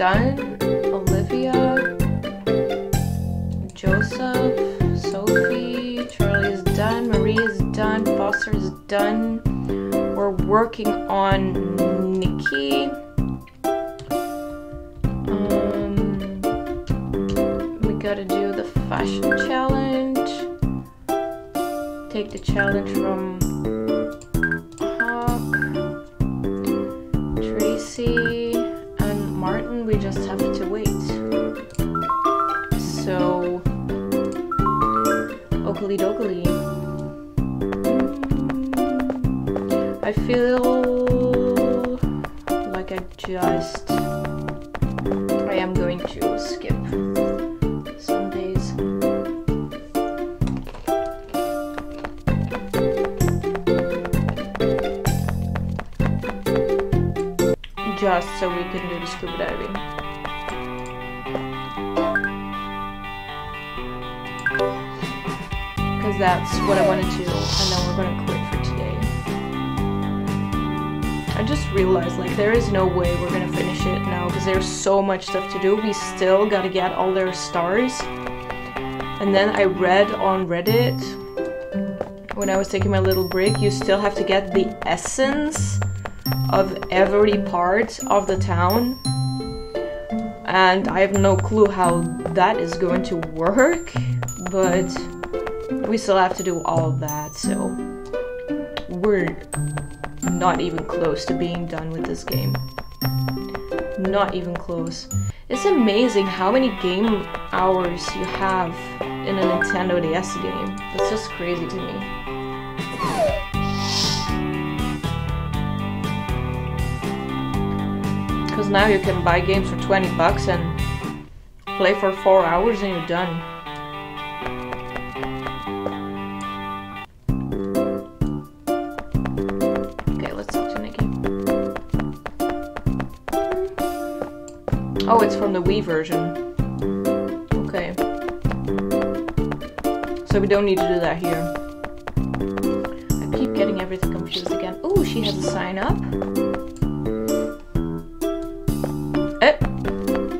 Done, Olivia, Joseph, Sophie, Charlie is done, Marie is done, Foster is done. We're working on Nikki. We gotta do the fashion challenge. Take the challenge from Hawk, Tracy. Martin, we just have to wait. So, oakley dokley. I feel like I am going to skip some days. Just so we can do the scuba diving. Because that's what I want to do, and then we're gonna quit for today. I just realized, like, there is no way we're gonna finish it now, because there's so much stuff to do. We still gotta get all their stars. And then I read on Reddit, when I was taking my little break, you still have to get the essence of every part of the town, and I have no clue how that is going to work, but we still have to do all of that, so we're not even close to being done with this game. Not even close. It's amazing how many game hours you have in a Nintendo DS game. It's just crazy to me. Because now you can buy games for 20 bucks and play for 4 hours and you're done. Okay, let's talk to Nikki. Oh, it's from the Wii version. Okay. So we don't need to do that here. I keep getting everything confused again. Oh, she has a sign up.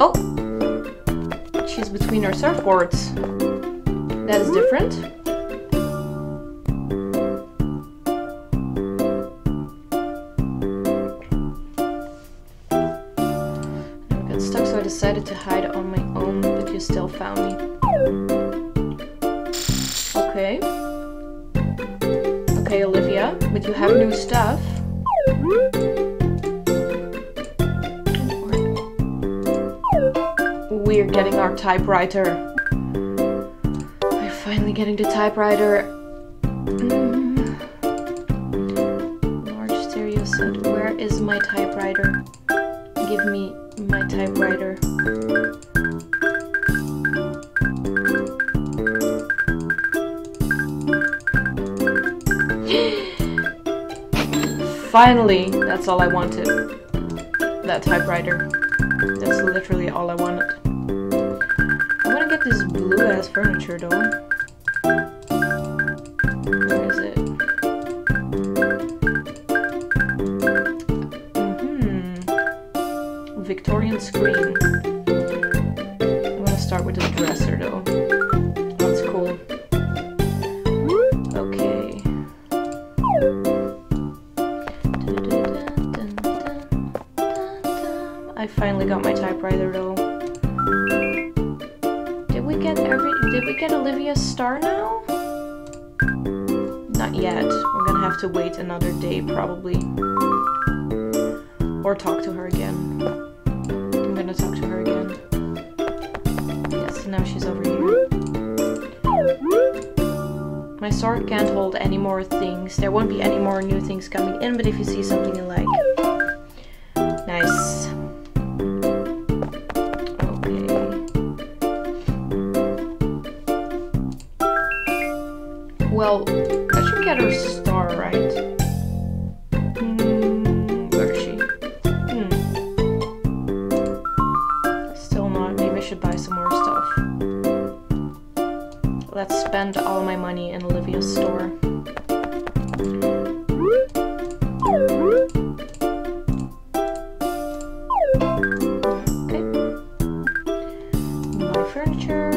Oh! She's between her surfboards. That is different. I got stuck, so I decided to hide on my own, but you still found me. Okay. Okay, Olivia, but you have new stuff. We're getting our typewriter. We're finally getting the typewriter. Large stereo set. Where is my typewriter? Give me my typewriter. Finally, that's all I wanted. That typewriter. That's literally all I wanted. Look at this blue ass furniture though. Where is it? Victorian screen. I'm gonna start with the dresser though. That's cool. Okay. I finally got my typewriter though. Did we get Olivia's star now? Not yet. We're gonna have to wait another day, probably. Or talk to her again. I'm gonna talk to her again. Yes, now she's over here. My sword can't hold any more things. There won't be any more new things coming in, but if you see something you like... Nice. Well, I should get her star, right? Where is she? Still not. Maybe I should buy some more stuff. Let's spend all my money in Olivia's store. Okay. Buy furniture.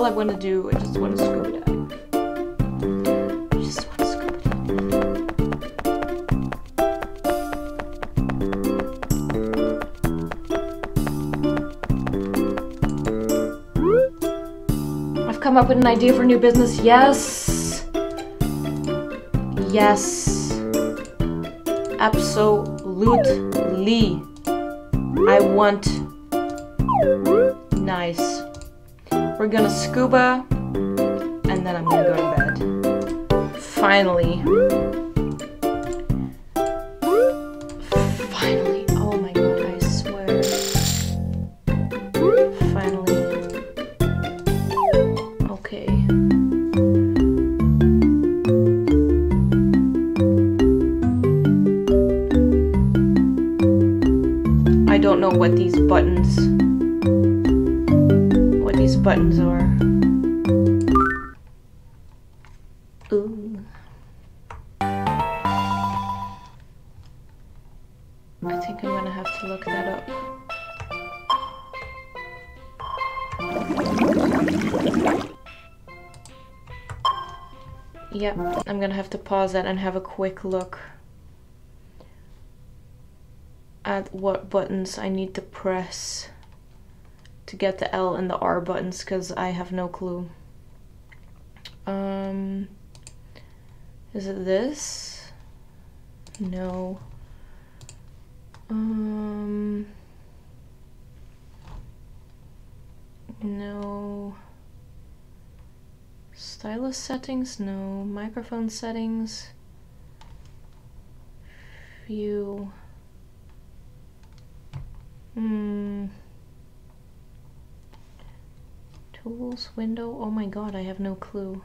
I I want to do. I just want to scuba dive. I just want to scuba dive. I've come up with an idea for a new business. Yes. Yes. Absolutely. I want. Nice. We're gonna scuba, and then I'm gonna go to bed. Finally. Finally. Oh my god, I swear. Finally. Okay. I don't know what these buttons... buttons are. Ooh. I think I'm gonna have to look that up. Yep, I'm gonna have to pause that and have a quick look at what buttons I need to press to get the L and the R buttons, because I have no clue. Is it this? No. No. Stylus settings? No. Microphone settings? View. Tools, window, oh my god, I have no clue.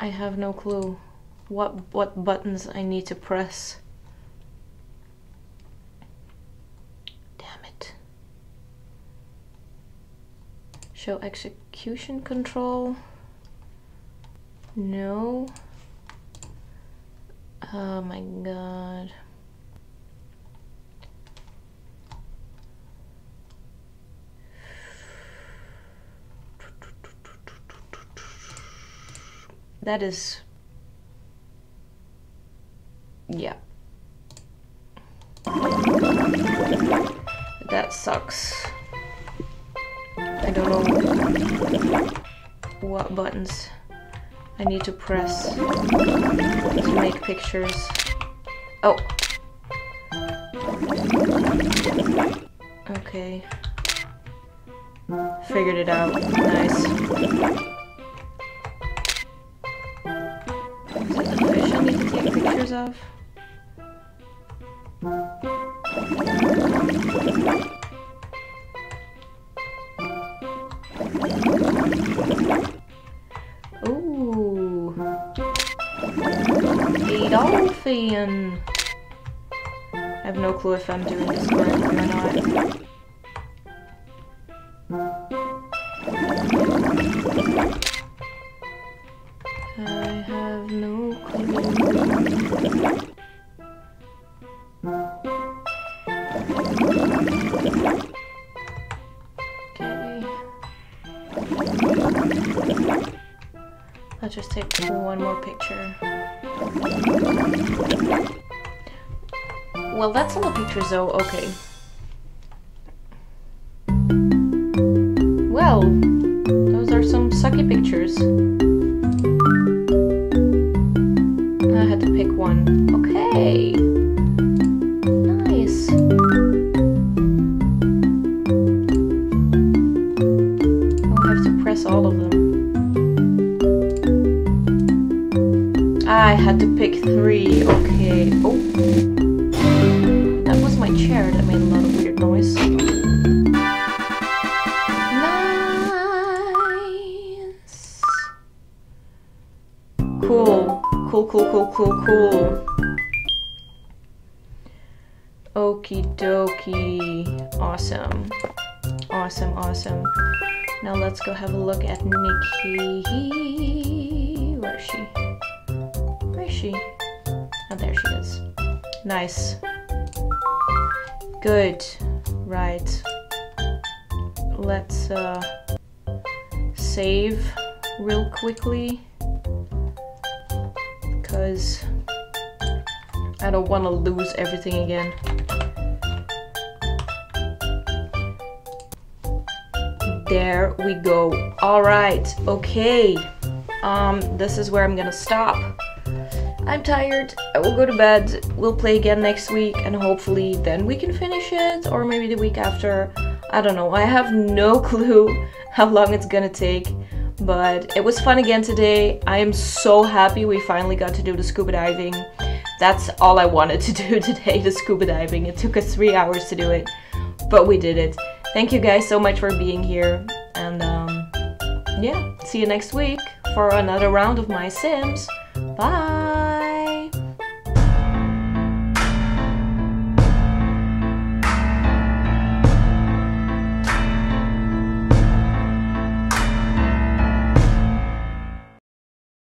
I have no clue what buttons I need to press. Damn it. Show execution control. No. Oh my god. That is... yeah. That sucks. I don't know what buttons I need to press to make pictures. Oh! Okay. Figured it out. Nice. Of. Ooh, a dolphin. I have no clue if I'm doing this correctly or not. Let's just take one more picture. Well, that's all the pictures though, okay. Well, those are some sucky pictures. I had to pick one. Okay. Nice. I'll have to press all of them. I had to pick three, okay. Oh. That was my chair that made a lot of weird noise. Nice! Cool. Cool, cool, cool, cool, cool. Okie dokie. Awesome. Awesome, awesome. Now let's go have a look at Nikki. Where is she? Oh, there she is. Nice. Good. Right. let's save real quickly, because I don't want to lose everything again. There we go. All right, okay. This is where I'm gonna stop. I'm tired, I will go to bed, we'll play again next week, and hopefully then we can finish it, or maybe the week after. I don't know, I have no clue how long it's gonna take, but it was fun again today. I am so happy we finally got to do the scuba diving. That's all I wanted to do today, the scuba diving. It took us 3 hours to do it, but we did it. Thank you guys so much for being here, and yeah, see you next week for another round of My Sims. Bye!